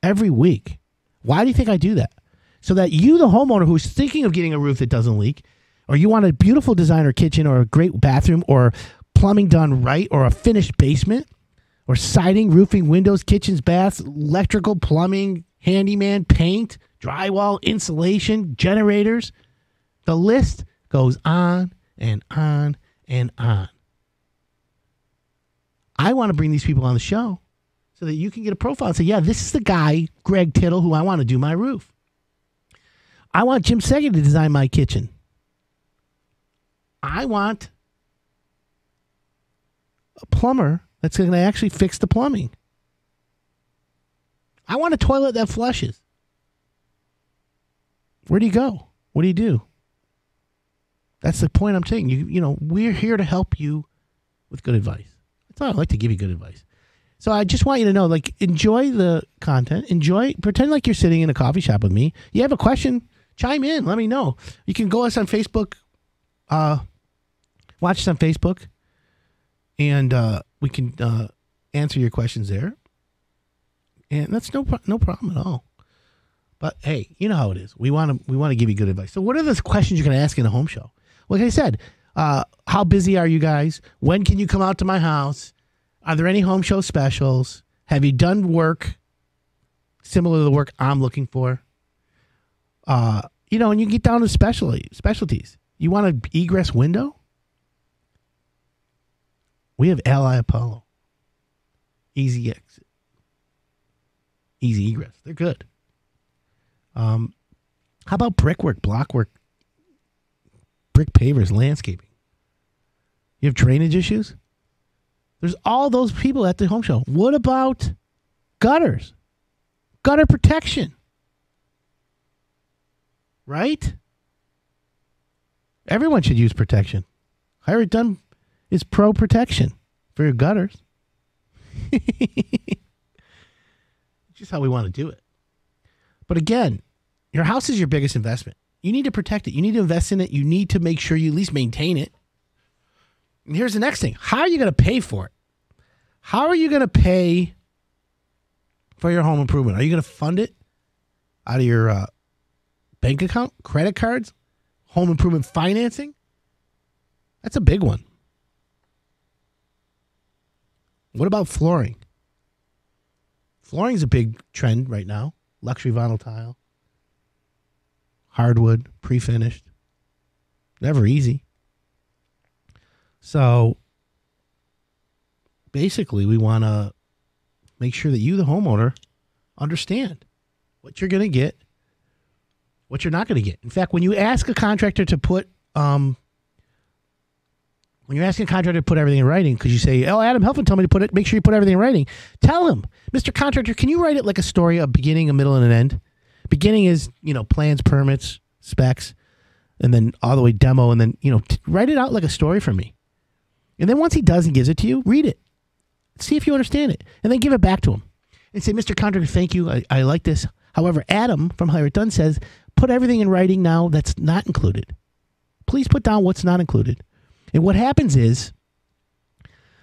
every week. Why do you think I do that? So that you, the homeowner who's thinking of getting a roof that doesn't leak, or you want a beautiful designer kitchen or a great bathroom or plumbing done right or a finished basement or siding, roofing, windows, kitchens, baths, electrical, plumbing, handyman, paint, drywall, insulation, generators. The list goes on and on and on. I want to bring these people on the show so that you can get a profile and say, yeah, this is the guy, Greg Tittle, who I want to do my roof. I want Jim Seghi to design my kitchen. I want a plumber that's going to actually fix the plumbing. I want a toilet that flushes. Where do you go? What do you do? That's the point I'm taking. You know, we're here to help you with good advice. That's all. I like to give you good advice. So I just want you to know, like, enjoy the content. Enjoy. Pretend like you're sitting in a coffee shop with me. You have a question? Chime in. Let me know. You can go us on Facebook. Watch us on Facebook. And we can answer your questions there. And that's no problem at all. But, hey, you know how it is. We want to give you good advice. So what are the questions you're going to ask in a home show? Like I said, how busy are you guys? When can you come out to my house? Are there any home show specials? Have you done work similar to the work I'm looking for? You know, and you get down to specialties. You want an egress window? We have Ally Apollo. Easy exit. Easy egress. They're good. How about brickwork, blockwork, brick pavers, landscaping? You have drainage issues? There's all those people at the home show. What about gutters? Gutter protection. Right? Everyone should use protection. Hire It Done is pro protection for your gutters. Just how we want to do it. But again, your house is your biggest investment. You need to protect it. You need to invest in it. You need to make sure you at least maintain it. And here's the next thing. How are you going to pay for it? How are you going to pay for your home improvement? Are you going to fund it out of your bank account, credit cards, home improvement financing? That's a big one. What about flooring? Flooring's a big trend right now. Luxury vinyl tile, hardwood, pre-finished. Never easy. So basically, we want to make sure that you, the homeowner, understand what you're going to get, what you're not going to get. In fact, when you ask a contractor to put, when you're asking a contractor to put everything in writing, because you say, oh, Adam Helfman told me to put it, make sure you put everything in writing. Tell him, Mr. Contractor, can you write it like a story, a beginning, a middle, and an end? Beginning is, you know, plans, permits, specs, and then all the way demo, and then, you know, write it out like a story for me. And then once he does and gives it to you, read it. See if you understand it. And then give it back to him. And say, Mr. Contractor, thank you. I like this. However, Adam from Hire It Done says, put everything in writing now that's not included. Please put down what's not included. And what happens is,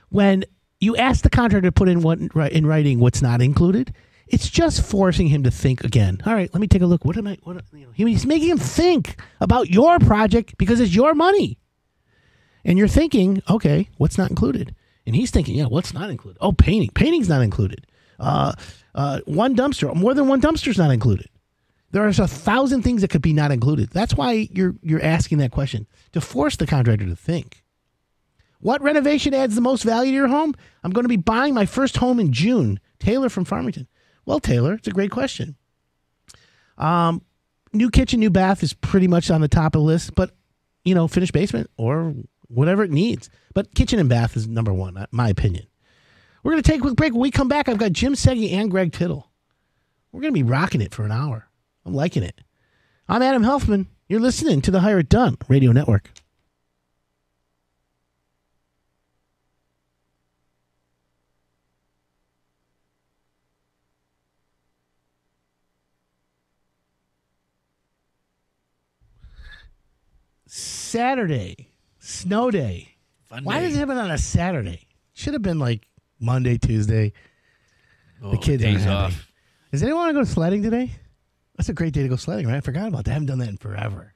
when you ask the contractor to put in what in writing what's not included, it's just forcing him to think again. All right, let me take a look. What am I? What, you know, he's making him think about your project because it's your money. And you're thinking, okay, what's not included? And he's thinking, yeah, what's not included? Oh, painting. Painting's not included. One dumpster. More than one dumpster's not included. There's 1,000 things that could be not included. That's why you're asking that question, to force the contractor to think. What renovation adds the most value to your home? I'm going to be buying my first home in June. Taylor from Farmington. Well, Taylor, it's a great question. New kitchen, new bath is pretty much on the top of the list, but, you know, finished basement or whatever it needs. But kitchen and bath is number one, in my opinion. We're going to take a quick break. When we come back, I've got Jim Seghi and Greg Tittle. We're going to be rocking it for an hour. I'm liking it. I'm Adam Helfman. You're listening to the Hire It Done Radio Network. Saturday. Snow day. Fun day. Why does it happen on a Saturday? Should have been like Monday, Tuesday. Oh, the kids days off. Does anyone want to go sledding today? That's a great day to go sledding, right? I forgot about that. I haven't done that in forever.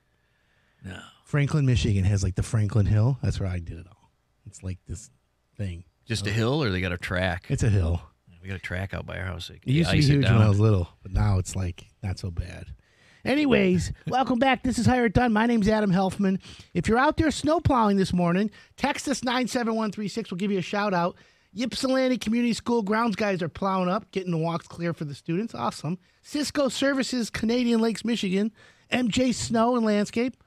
No. Franklin, Michigan has like the Franklin Hill. That's where I did it all. It's like this thing. Just a hill, or they got a track? It's a hill. We got a track out by our house. It used to be huge when I was little, but now it's like not so bad. Anyways, welcome back. This is Hire It Done. My name's Adam Helfman. If you're out there snow plowing this morning, text us 97136. We'll give you a shout out. Ypsilanti Community School grounds guys are plowing up, getting the walks clear for the students. Awesome. Cisco Services, Canadian Lakes, Michigan. MJ Snow and Landscape.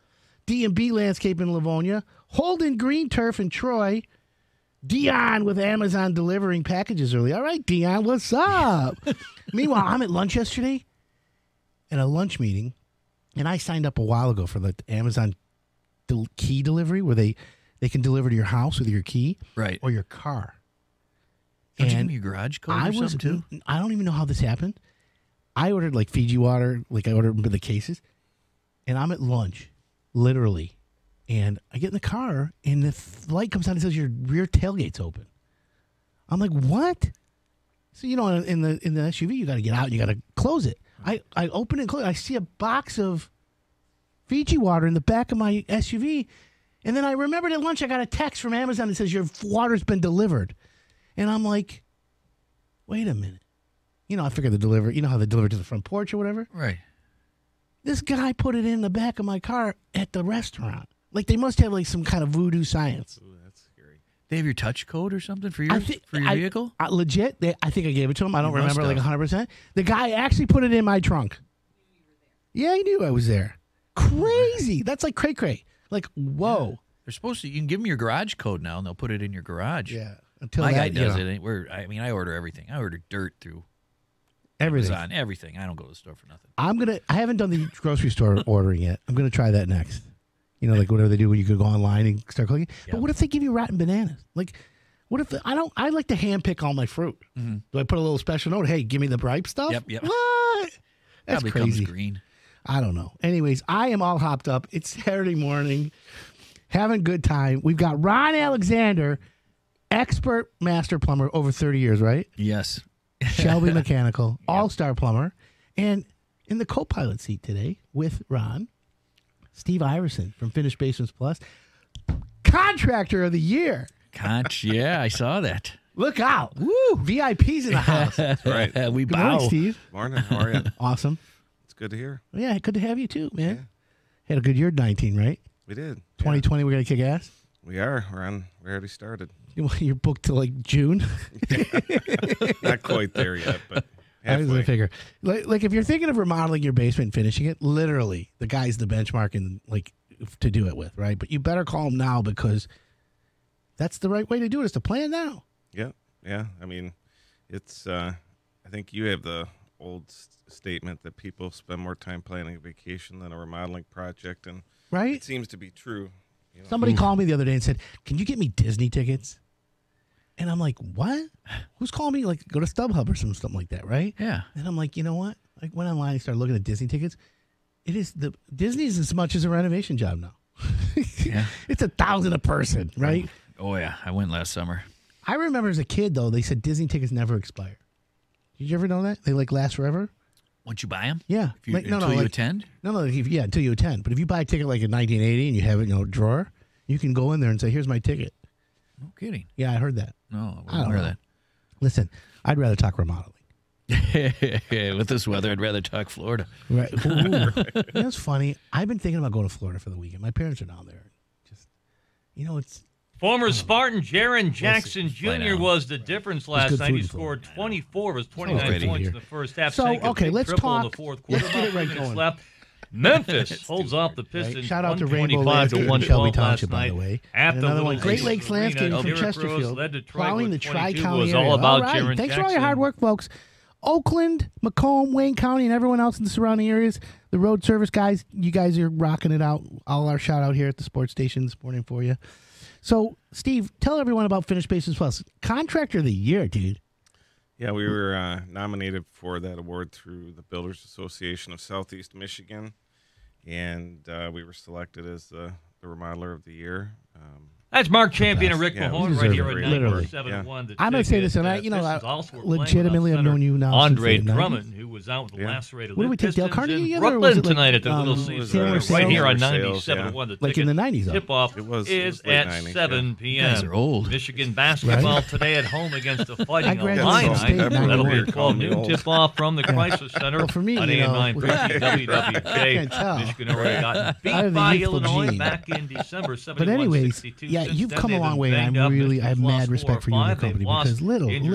D&B Landscape in Livonia. Holden Green Turf in Troy. Dion with Amazon delivering packages early. All right, Dion, what's up? Meanwhile, I'm at lunch yesterday at a lunch meeting, and I signed up a while ago for the Amazon key delivery where they can deliver to your house with your key or your car. Don't you give me your garage code or something too? I don't even know how this happened. I ordered like Fiji water, like I ordered the cases, and I'm at lunch, literally. And I get in the car, and the light comes on and says your rear tailgate's open. I'm like, what? So, you know, in the SUV, you got to get out and you got to close it. I open it and close it. I see a box of Fiji water in the back of my SUV. And then I remembered at lunch, I got a text from Amazon that says your water's been delivered. And I'm like, wait a minute. You know, I figured you know how they deliver to the front porch or whatever? Right. This guy put it in the back of my car at the restaurant. Like, they must have, like, some kind of voodoo science. Ooh, that's scary. They have your touch code or something for your vehicle? Legit, I think I gave it to him. I don't remember, like, 100%. The guy actually put it in my trunk. Yeah, he knew I was there. Crazy. That's like cray-cray. Like, whoa. Yeah. They're supposed to. You can give them your garage code now, and they'll put it in your garage. Yeah. Until my guy does it. I mean, I order everything. I order dirt through Amazon. Everything. I don't go to the store for nothing. I haven't done the grocery store ordering yet. I'm going to try that next. You know, like whatever they do when you could go online and start clicking. Yep. But what if they give you rotten bananas? Like, what if I like to handpick all my fruit? Mm-hmm. Do I put a little special note? Hey, give me the ripe stuff. Yep. What? That's probably crazy. Comes green. I don't know. Anyways, I am all hopped up. It's Saturday morning, having a good time. We've got Ron Alexander, expert master plumber over 30 years, right? Yes. Shelby Mechanical, all-star plumber, and in the co-pilot seat today with Ron. Steve Iverson from Finish Basements Plus, Contractor of the Year. Yeah, I saw that. Look out. Woo, VIPs in the house. That's right. Good morning, Steve. Morning, how are you? Awesome. It's good to hear. Yeah, good to have you too, man. Yeah. Had a good year 19, right? We did. 2020, we're going to kick ass? We are. We already started. You're booked till like June? Not quite there yet, but... I was going to figure, like if you're thinking of remodeling your basement and finishing it, literally the guy's the benchmark and like to do it with, right? But you better call him now because that's the right way to do it is to plan now. Yeah. I mean, it's. I think you have the old statement that people spend more time planning a vacation than a remodeling project, and it seems to be true. You know? Somebody called me the other day and said, "Can you get me Disney tickets?" And I'm like, what? Who's calling me? Like, go to StubHub or something like that, right? Yeah. And I'm like, you know what? Like, went online and started looking at Disney tickets. Disney's as much as a renovation job now. Yeah. It's $1,000 a person, right? Oh, yeah. I went last summer. I remember as a kid, though, they said Disney tickets never expire. Did you ever know that? They, like, last forever. Once you buy them? Yeah. If you, like, until you attend? No, until you attend. But if you buy a ticket, like, in 1980 and you have it in a drawer, you can go in there and say, here's my ticket. No kidding. Yeah, I heard that. No, I don't hear that. Listen, I'd rather talk remodeling. With this weather, I'd rather talk Florida. Right. That's funny. I've been thinking about going to Florida for the weekend. My parents are down there. Just, you know, it's... Former Spartan Jaren Jackson Jr. was the difference last night. He scored 24 of his 29 points in the first half. So, okay, let's talk. In the fourth quarter, let's get it right going. Left. Memphis holds off the Pistons. Right. Shout out to Rainbow Lance and Shelby Township, by the way. And another one, Great Lakes Landscaping from Chesterfield, plowing the Tri-County area. All right, thanks for all your hard work, folks. Oakland, Macomb, Wayne County, and everyone else in the surrounding areas. The road service guys, you guys are rocking it out. All our shout out here at the sports station this morning for you. So, Steve, tell everyone about Finish Basements Plus. Contractor of the Year, dude. Yeah, we were nominated for that award through the Builders Association of Southeast Michigan, and we were selected as the Remodeler of the Year. That's Mark Champion and Rick Mahone right here at 947.1. I'm going to say this, and I legitimately have known you now. Andre Drummond, who was out with the lacerated limb Pistons in Brooklyn tonight at the Little Caesars, right here on 97.1. The like in the 90s, tip-off is at 7 p.m. Michigan basketball today at home against the Fighting Illini. That'll be a 12 noon tip-off from the Chrysler Center on AM 950 WWJ. Michigan already got beat by Illinois back in December, 71-62. you've come a long way, and I have mad respect for you and your company, because finding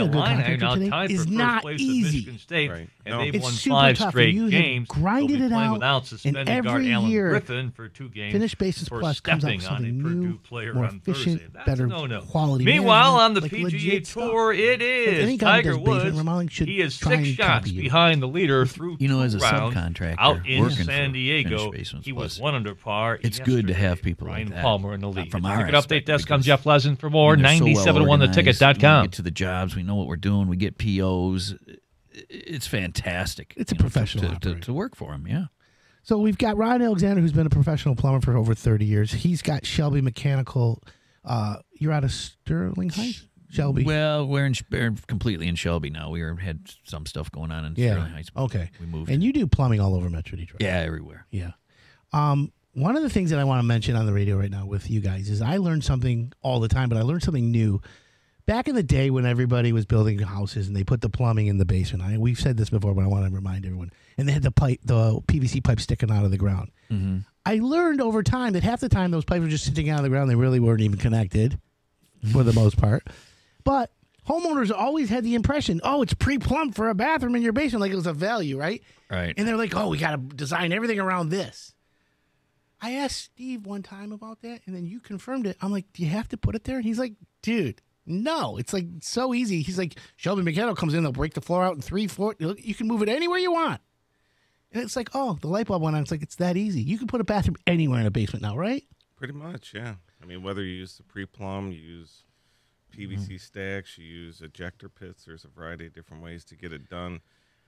a good contractor today is not easy. Right. No. It's super tough. You grinded it out, and every year, Finish Basements Plus comes up with something new, more efficient, better quality. Meanwhile, on the PGA Tour, it is Tiger Woods. He is 6 shots behind the leader through 2 rounds out in San Diego. He was 1 under par. It's good to have people like that. Palmer in the lead. From our update desk, I'm Jeff Lesin for more. 97.1theticket.com. We get to the jobs. We know what we're doing. We get POs. It's fantastic. It's a professional to work for him, yeah. So we've got Ron Alexander, who's been a professional plumber for over 30 years. He's got Shelby Mechanical. You're out of Sterling Heights? Shelby. Well, we're completely in Shelby now. We had some stuff going on in Sterling Heights. Okay. We moved. And you do plumbing all over Metro Detroit. Yeah, everywhere. Yeah. One of the things that I want to mention on the radio right now with you guys is I learned something all the time, but I learned something new. Back in the day when everybody was building houses and they put the plumbing in the basement, we've said this before, but I want to remind everyone, and they had the PVC pipe sticking out of the ground. Mm-hmm. I learned over time that half the time those pipes were just sitting out of the ground. They really weren't even connected for the most part. But homeowners always had the impression, oh, it's pre-plumbed for a bathroom in your basement, like it was a value, right? Right. And they're like, oh, we got to design everything around this. I asked Steve one time about that, and then you confirmed it. I'm like, do you have to put it there? And he's like, dude, no. It's like so easy. He's like, Shelby Mechanical comes in, they'll break the floor out in 3 foot. You can move it anywhere you want. And it's like, oh, the light bulb went on. It's like, it's that easy. You can put a bathroom anywhere in a basement now, right? Pretty much, yeah. I mean, whether you use the pre-plumb, you use PVC stacks, you use ejector pits. There's a variety of different ways to get it done.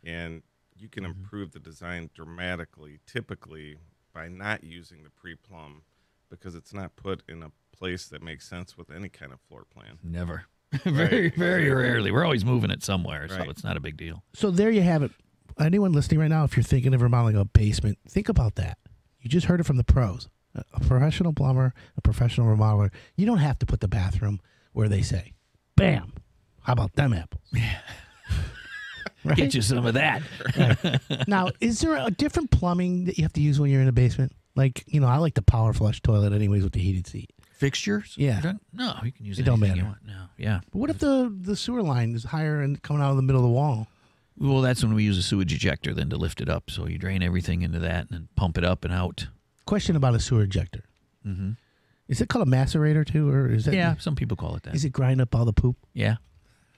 And you can improve the design dramatically, typically, by not using the pre-plumb, because it's not put in a place that makes sense with any kind of floor plan. Never. Very rarely. We're always moving it somewhere, so it's not a big deal. So there you have it. Anyone listening right now, if you're thinking of remodeling a basement, think about that. You just heard it from the pros. A professional plumber, a professional remodeler. You don't have to put the bathroom where they say, bam, how about them apples? Yeah. Right? Get you some of that. Right. Now, is there a different plumbing that you have to use when you're in a basement? Like, you know, I like the power flush toilet anyways with the heated seat. Fixtures? Yeah. No, you can use it. It don't matter. You want. No. Yeah. But what if the sewer line is higher and coming out of the middle of the wall? Well, that's when we use a sewage ejector then to lift it up. So you drain everything into that and then pump it up and out. Question about a sewer ejector. Mm-hmm. Is it called a macerator too, or is that? Yeah, some people call it that. Is it grind up all the poop? Yeah.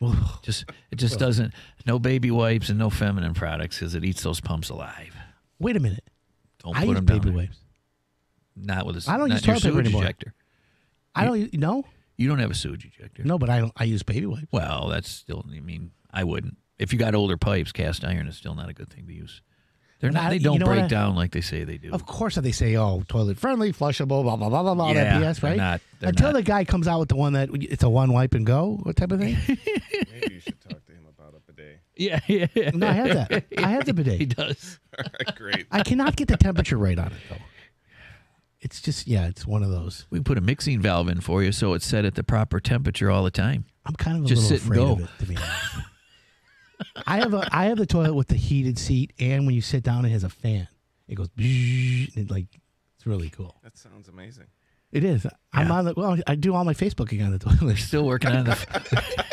It just doesn't. No baby wipes and no feminine products, because it eats those pumps alive. Wait a minute. Don't put them down. I use baby wipes. Not with a sewage ejector. I don't. No. You don't have a sewage ejector. No, but I don't. I use baby wipes. Well, that's still. I mean, I wouldn't. If you got older pipes, cast iron is still not a good thing to use. They're not. They don't break down like they say they do. Of course, they say, "Oh, toilet friendly, flushable, blah blah blah blah blah." Yeah, that BS, right? Until the guy comes out with the one that it's a one wipe and go, what type of thing? Maybe you should talk to him about a bidet. Yeah. No, I have that. I have the bidet. He does. All right, great. I cannot get the temperature right on it though. It's just it's one of those. We put a mixing valve in for you, so it's set at the proper temperature all the time. I'm kind of just little afraid of it, to be honest. I have the toilet with the heated seat, and when you sit down, it has a fan. It goes, it's really cool. That sounds amazing. It is. Yeah. I'm on I do all my Facebooking on the toilet. Still working on the.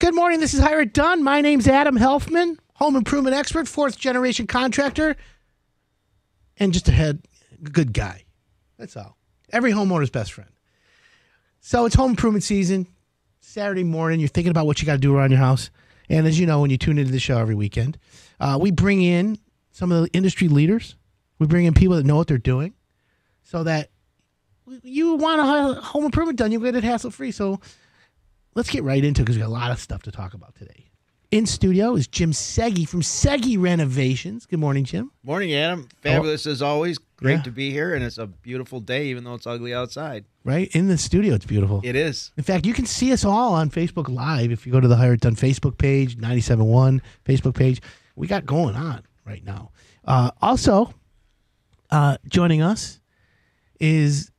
Good morning. This is Hire It Done. My name's Adam Helfman, home improvement expert, fourth-generation contractor, and just a good guy. That's all. Every homeowner's best friend. So it's home improvement season. Saturday morning, you're thinking about what you got to do around your house. And as you know, when you tune into the show every weekend, we bring in some of the industry leaders. We bring in people that know what they're doing so that you want a home improvement done. You'll get it hassle-free. So let's get right into it because we got a lot of stuff to talk about today. In studio is Jim Seghi from Seghi Renovations. Good morning, Jim. Morning, Adam. Fabulous as always. Great to be here, and it's a beautiful day, even though it's ugly outside. Right? In the studio, it's beautiful. It is. In fact, you can see us all on Facebook Live if you go to the Hire It Done Facebook page, 97.1 Facebook page. We got going on right now. Also, joining us is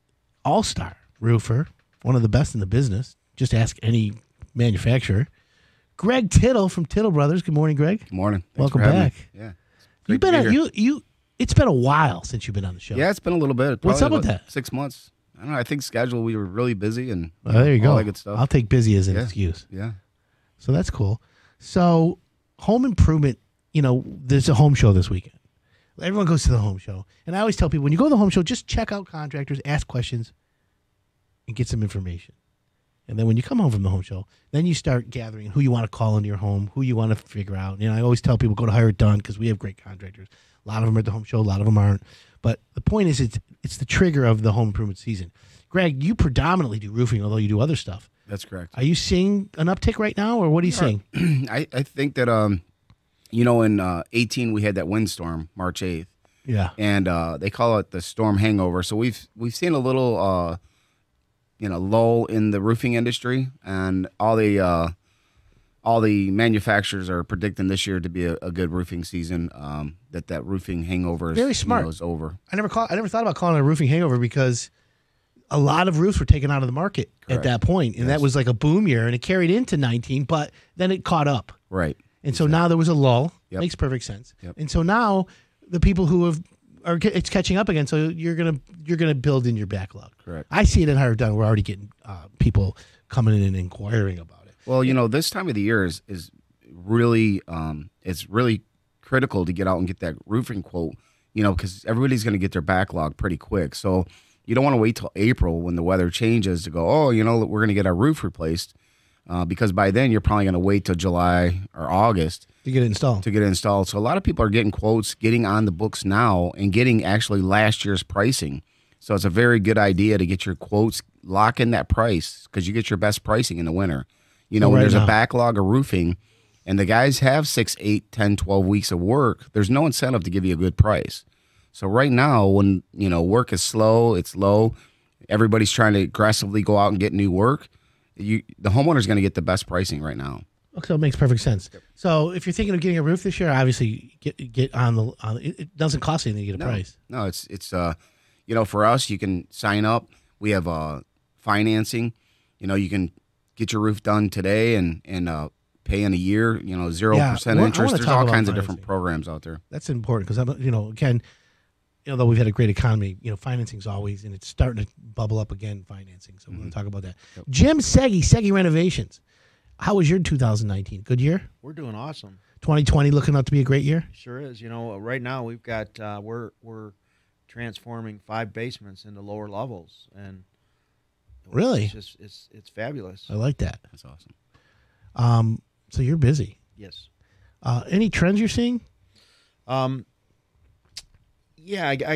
all-star roofer, one of the best in the business. Just ask any manufacturer. Greg Tittle from Tittle Brothers. Good morning, Greg. Good morning. Welcome back. Yeah. You've been it's been a while since you've been on the show. Yeah, it's been a little bit. What's up with that? 6 months. I don't know. I think schedule we were really busy and there you go. All that good stuff. I'll take busy as an excuse. Yeah. So that's cool. So home improvement, there's a home show this weekend. Everyone goes to the home show. And I always tell people when you go to the home show, just check out contractors, ask questions, and get some information. And then when you come home from the home show, then you start gathering who you want to call into your home, who you want to figure out. I always tell people go to Hire It Done because we have great contractors. A lot of them are at the home show, a lot of them aren't. But the point is it's the trigger of the home improvement season. Greg, you predominantly do roofing, although you do other stuff. That's correct. Are you seeing an uptick right now, or what are you seeing? I think that, in 18 we had that windstorm, March 8th. Yeah. And they call it the storm hangover. So we've seen a little lull in the roofing industry, and all the manufacturers are predicting this year to be a good roofing season. That roofing hangover is very smart. Is over. I never thought about calling it a roofing hangover because a lot of roofs were taken out of the market at that point, and that was like a boom year, and it carried into 19, but then it caught up. Right. And so now there was a lull. Yep. Makes perfect sense. Yep. And so now the people who it's catching up again, so you're gonna build in your backlog. Correct. I see it in Hire It Done. We're already getting people coming in and inquiring about it. Well, this time of the year is really it's really critical to get out and get that roofing quote, because everybody's gonna get their backlog pretty quick. So you don't want to wait till April when the weather changes to go, we're gonna get our roof replaced, because by then you're probably gonna wait till July or August. To get it installed. So a lot of people are getting quotes, getting on the books now, and getting actually last year's pricing. So it's a very good idea to get your quotes, lock in that price, because you get your best pricing in the winter. When there's a backlog of roofing, and the guys have 6, 8, 10, 12 weeks of work, there's no incentive to give you a good price. So right now, when work is slow, it's low, everybody's trying to aggressively go out and get new work, the homeowner's going to get the best pricing right now. Okay, so it makes perfect sense. So if you're thinking of getting a roof this year, obviously get on. It doesn't cost anything to get a price. No, it's for us, you can sign up. We have financing. You can get your roof done today and pay in a year. 0% interest. There's all kinds of different programs out there. That's important because although we've had a great economy, financing's always, and it's starting to bubble up again. Financing. So we're going to talk about that. Yep. Jim Seghi, Seghi Renovations. How was your 2019? Good year? We're doing awesome. 2020 looking out to be a great year? Sure is. Right now we've got, we're transforming 5 basements into lower levels. And really? It's fabulous. I like that. That's awesome. So you're busy. Yes. Any trends you're seeing? I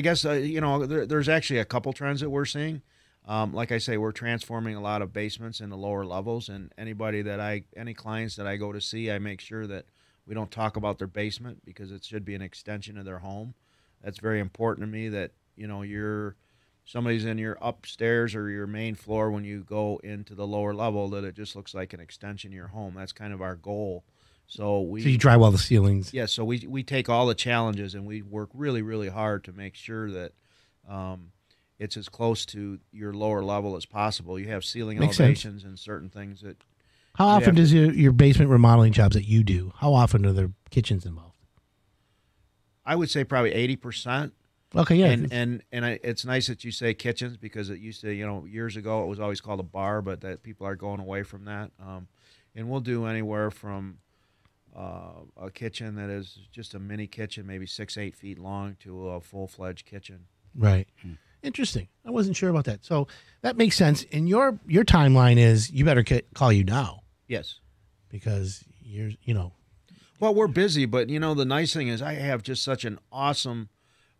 guess, there's actually a couple trends that we're seeing. Like I say, we're transforming a lot of basements into lower levels, and any clients that I go to see, I make sure that we don't talk about their basement because it should be an extension of their home. That's very important to me that, somebody's in your upstairs or your main floor when you go into the lower level, that it just looks like an extension of your home. That's kind of our goal. So you drywall the ceilings. Yeah, so we take all the challenges and we work really, really hard to make sure that it's as close to your lower level as possible. You have ceiling elevations and certain things that. How often does your basement remodeling jobs that you do? How often are there kitchens involved? I would say probably 80%. Okay, yeah, and it's nice that you say kitchens because it used to years ago it was always called a bar, but that people are going away from that. And we'll do anywhere from a kitchen that is just a mini kitchen, maybe 6-8 feet long, to a full-fledged kitchen. Right. Mm-hmm. Interesting. I wasn't sure about that. So that makes sense. And your timeline is you better call you now. Yes. Because you're, you know. Well, we're busy, but, you know, the nice thing is I have just such an awesome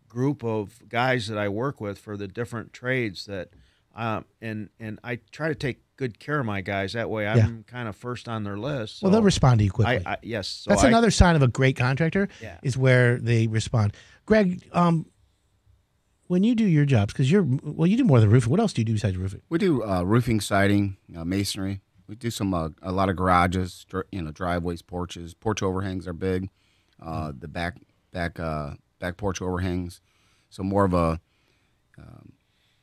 group of guys that I work with for the different trades that, and I try to take good care of my guys. That way I'm kind of first on their list. So well, they'll respond to you quickly. Yes. So that's another sign of a great contractor is where they respond. Greg, when you do your jobs, because you do more than roofing. What else do you do besides roofing? We do roofing, siding, masonry. We do some a lot of garages, driveways, porches. Porch overhangs are big. The back porch overhangs. So more of a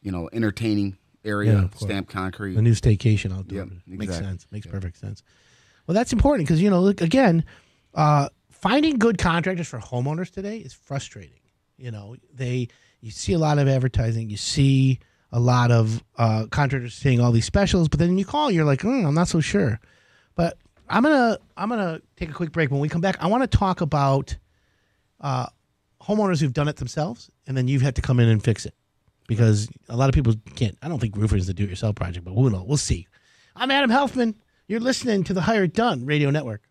entertaining area. Yeah, stamped concrete. The new staycation outdoor. Yep, exactly. Makes sense. Makes perfect sense. Well, that's important because finding good contractors for homeowners today is frustrating. You see a lot of advertising. You see a lot of contractors seeing all these specials, but then you call, you're like, I'm not so sure. But I'm gonna take a quick break. When we come back, I want to talk about homeowners who've done it themselves, and then you've had to come in and fix it because a lot of people can't. I don't think roofers the do-it-yourself project, but we'll know. We'll see. I'm Adam Helfman. You're listening to the Hire It Done Radio Network.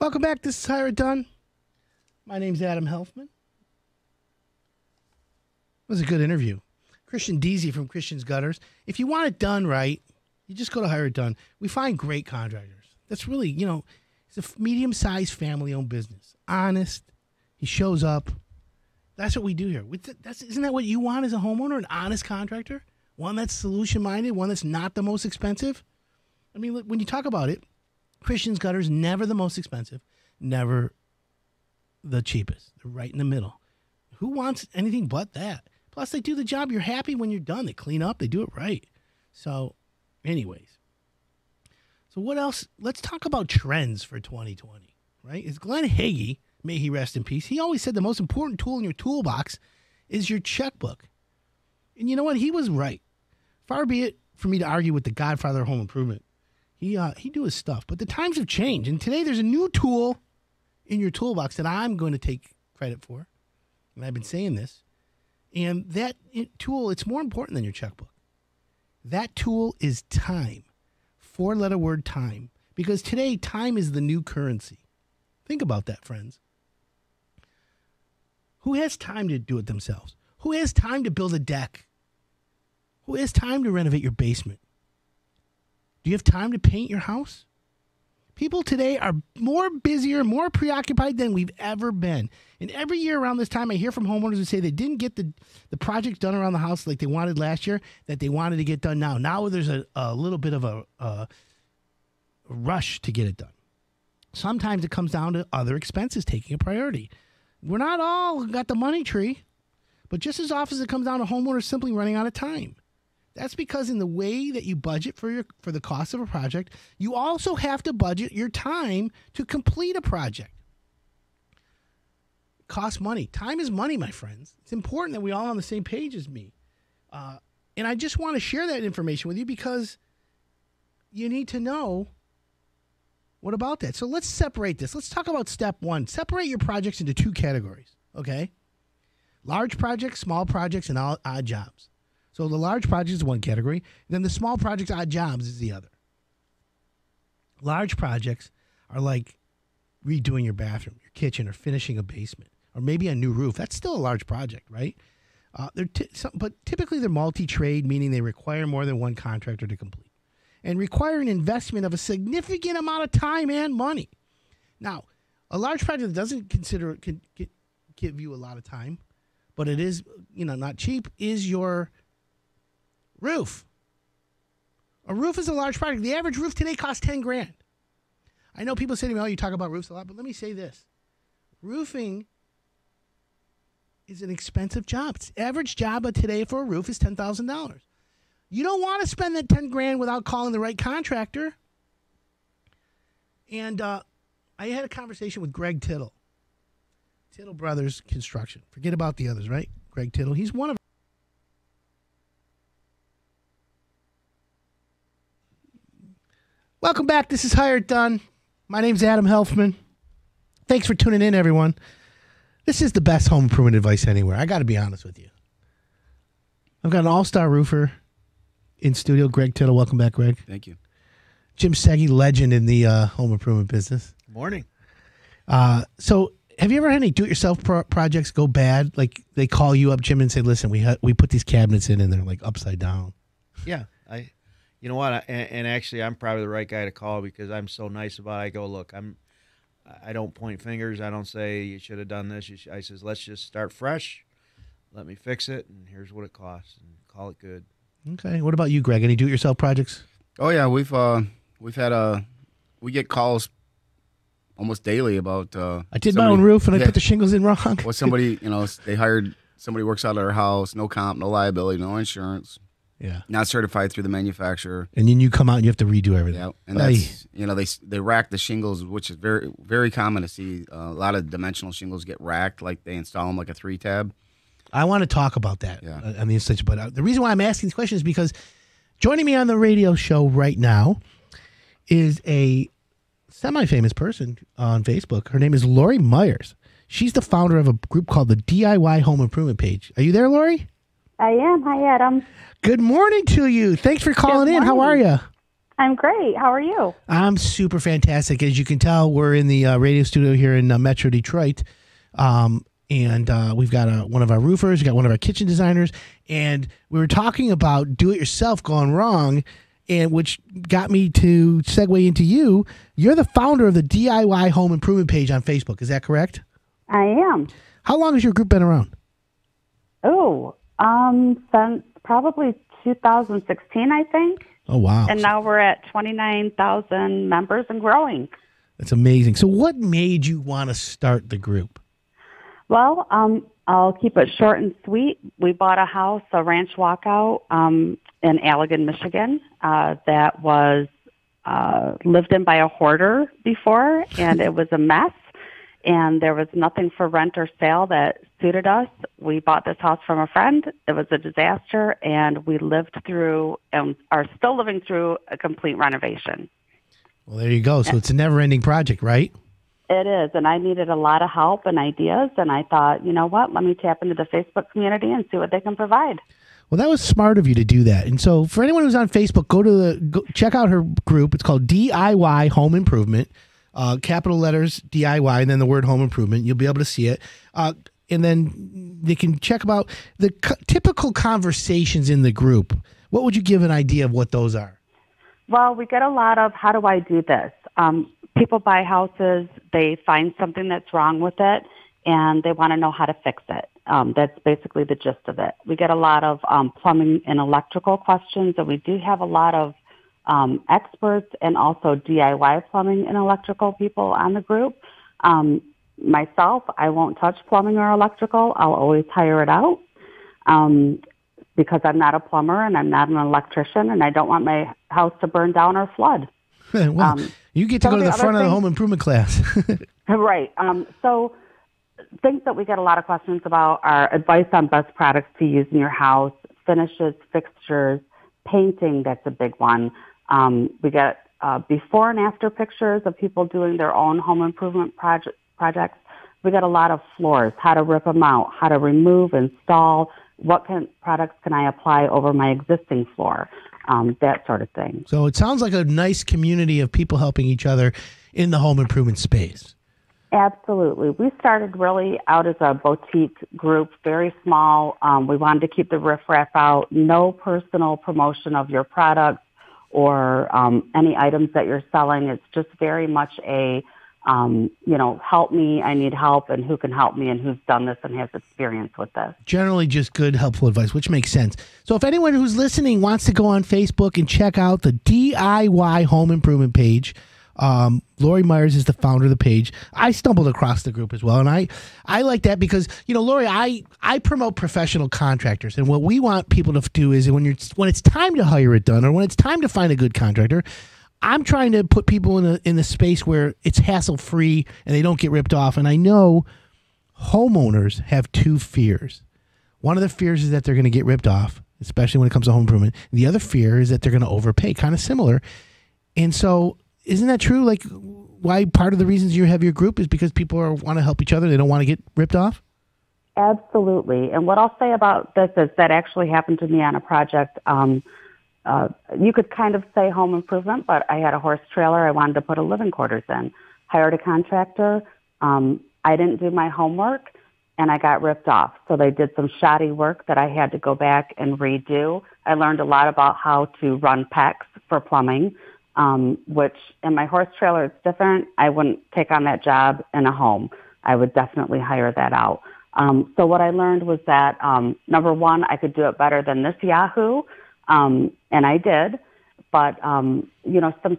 Welcome back. This is Hire It Done. My name's Adam Helfman. It was a good interview. Christian Deasy from Christian's Gutters. If you want it done right, you just go to Hire It Done. We find great contractors. That's really, it's a medium-sized family-owned business. Honest. He shows up. That's what we do here. Isn't that what you want as a homeowner, an honest contractor? One that's solution-minded, one that's not the most expensive? I mean, when you talk about it, Christian's Gutters, never the most expensive, never the cheapest. They're right in the middle. Who wants anything but that? Plus, they do the job. You're happy when you're done. They clean up. They do it right. So, anyways. So, what else? Let's talk about trends for 2020, right? It's Glenn Hagee, may he rest in peace. He always said the most important tool in your toolbox is your checkbook. And you know what? He was right. Far be it for me to argue with the godfather of home improvement. He do his stuff, but the times have changed, and today there's a new tool in your toolbox that I'm going to take credit for, and I've been saying this, and that tool, it's more important than your checkbook. That tool is time, 4-letter word time, because today time is the new currency. Think about that, friends. Who has time to do it themselves? Who has time to build a deck? Who has time to renovate your basement? Do you have time to paint your house? People today are more preoccupied than we've ever been. And every year around this time, I hear from homeowners who say they didn't get the project done around the house like they wanted last year, that they wanted to get done now. Now there's a little bit of a rush to get it done. Sometimes it comes down to other expenses taking a priority. We're not all got the money tree, but just as often as it comes down to homeowners simply running out of time. That's because in the way that you budget for the cost of a project, you also have to budget your time to complete a project. It costs money. Time is money, my friends. It's important that we all on the same page as me. And I just want to share that information with you because you need to know what about that. So let's separate this. Let's talk about step one. Separate your projects into 2 categories, okay? Large projects, small projects, and odd jobs. So the large project is one category. Then the small projects, odd jobs, is the other. Large projects are like redoing your bathroom, your kitchen, or finishing a basement, or maybe a new roof. That's still a large project, right? But typically they're multi-trade, meaning they require more than one contractor to complete and require an investment of a significant amount of time and money. Now, a large project that doesn't consider can give you a lot of time, but it is, you know, not cheap, is your roof. A roof is a large project. The average roof today costs $10,000. I know people say to me, oh, you talk about roofs a lot, but let me say this. Roofing is an expensive job. It's average job of today for a roof is $10,000. You don't want to spend that $10,000 without calling the right contractor. And I had a conversation with Greg Tittle, Tittle Brothers Construction. Forget about the others, right? Greg Tittle, he's one of Welcome back. This is Hire It Done. My name's Adam Helfman. Thanks for tuning in, everyone. This is the best home improvement advice anywhere. I got to be honest with you. I've got an all-star roofer in studio, Greg Tittle. Welcome back, Greg. Thank you. Jim Seghi, legend in the home improvement business. Good morning. So have you ever had any do-it-yourself projects go bad? Like they call you up, Jim, and say, listen, we put these cabinets in and they're like upside down. Yeah, you know what? And actually, I'm probably the right guy to call because I'm so nice about it. I go, look, I don't point fingers. I don't say you should have done this. I says, let's just start fresh. Let me fix it, and here's what it costs, and call it good. Okay. What about you, Greg? Any do-it-yourself projects? Oh yeah, we get calls almost daily about. I did my own roof, and I put the shingles in wrong. Well, somebody, you know, they hired somebody works out of their house, no comp, no liability, no insurance. Yeah, not certified through the manufacturer, and then you come out and you have to redo everything. Yeah, and that's you know they rack the shingles, which is very very common to see. A lot of dimensional shingles get racked, like they install them like a 3-tab. I want to talk about that. Yeah, I mean such. But the reason why I'm asking these questions is because joining me on the radio show right now is a semi-famous person on Facebook. Her name is Laurie Meyer. She's the founder of a group called the DIY Home Improvement Page. Are you there, Laurie? I am. Hi, Adam. Good morning to you. Thanks for calling in. How are you? I'm great. How are you? I'm super fantastic. As you can tell, we're in the radio studio here in Metro Detroit, and we've got one of our roofers, we've got one of our kitchen designers, and we were talking about do-it-yourself gone wrong, and which got me to segue into you. You're the founder of the DIY Home Improvement Page on Facebook. Is that correct? I am. How long has your group been around? Oh, since probably 2016, I think. Oh, wow. And now we're at 29,000 members and growing. That's amazing. So what made you want to start the group? Well, I'll keep it short and sweet. We bought a house, a ranch walkout in Allegan, Michigan, that was lived in by a hoarder before, and it was a mess. And there was nothing for rent or sale that suited us. We bought this house from a friend. It was a disaster, and we lived through and are still living through a complete renovation. Well, there you go. So it's a never-ending project, right? It is, and I needed a lot of help and ideas, and I thought, you know what, let me tap into the Facebook community and see what they can provide. Well, that was smart of you to do that. And so for anyone who's on Facebook, check out her group. It's called DIY Home Improvement. Capital letters, DIY, and then the word home improvement. You'll be able to see it. And then they can check about the typical conversations in the group. What would you give an idea of what those are? Well, we get a lot of, how do I do this? People buy houses, they find something that's wrong with it, and they want to know how to fix it. That's basically the gist of it. We get a lot of plumbing and electrical questions, and we do have a lot of experts and also DIY plumbing and electrical people on the group. Myself, I won't touch plumbing or electrical. I'll always hire it out because I'm not a plumber and I'm not an electrician and I don't want my house to burn down or flood. Well, you get to go to the front of the home improvement class. Right. So things that we get a lot of questions about are advice on best products to use in your house, finishes, fixtures, painting, that's a big one. We get before and after pictures of people doing their own home improvement projects. We get a lot of floors, how to rip them out, how to remove, install, what products can I apply over my existing floor, that sort of thing. So it sounds like a nice community of people helping each other in the home improvement space. Absolutely. We started really out as a boutique group, very small. We wanted to keep the riffraff out, no personal promotion of your products or any items that you're selling. It's just very much a, help me, I need help, and who can help me and who's done this and has experience with this. Generally just good, helpful advice, which makes sense. So if anyone who's listening wants to go on Facebook and check out the DIY Home Improvement page, Laurie Meyer is the founder of the page. I stumbled across the group as well, and I like that because, Laurie, I promote professional contractors, and what we want people to do is when it's time to hire it done or when it's time to find a good contractor, I'm trying to put people in a space where it's hassle-free and they don't get ripped off. And I know homeowners have two fears. One of the fears is that they're going to get ripped off, especially when it comes to home improvement. And the other fear is that they're going to overpay, kind of similar. And so... isn't that true? Like, why part of the reasons you have your group is because people want to help each other. They don't want to get ripped off? Absolutely. And what I'll say about this is that actually happened to me on a project. You could kind of say home improvement, but I had a horse trailer. I wanted to put a living quarters in. Hired a contractor. I didn't do my homework, and I got ripped off. So they did some shoddy work that I had to go back and redo. I learned a lot about how to run PECs for plumbing. Which in my horse trailer, it's different. I wouldn't take on that job in a home. I would definitely hire that out. So what I learned was that, number one, I could do it better than this Yahoo. And I did, but, some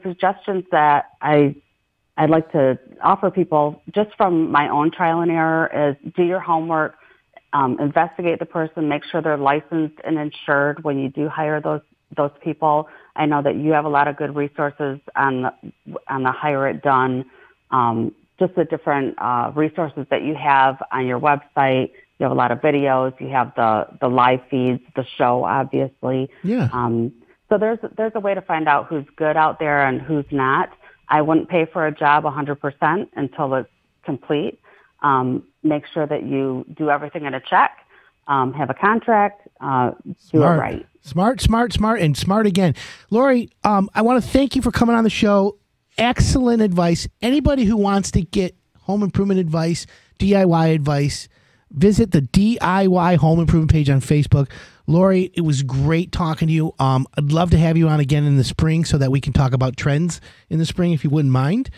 suggestions that I'd like to offer people just from my own trial and error is do your homework, investigate the person, make sure they're licensed and insured when you do hire those people. I know that you have a lot of good resources on the Hire It Done, just the different resources that you have on your website. You have a lot of videos. You have the live feeds, the show, obviously. Yeah. So there's a way to find out who's good out there and who's not. I wouldn't pay for a job 100% until it's complete. Make sure that you do everything in a check. Have a contract, do it right. Smart, smart, smart, and smart again. Laurie, I want to thank you for coming on the show. Excellent advice. Anybody who wants to get home improvement advice, DIY advice, visit the DIY Home Improvement page on Facebook. Laurie, it was great talking to you. I'd love to have you on again in the spring so that we can talk about trends in the spring, if you wouldn't mind.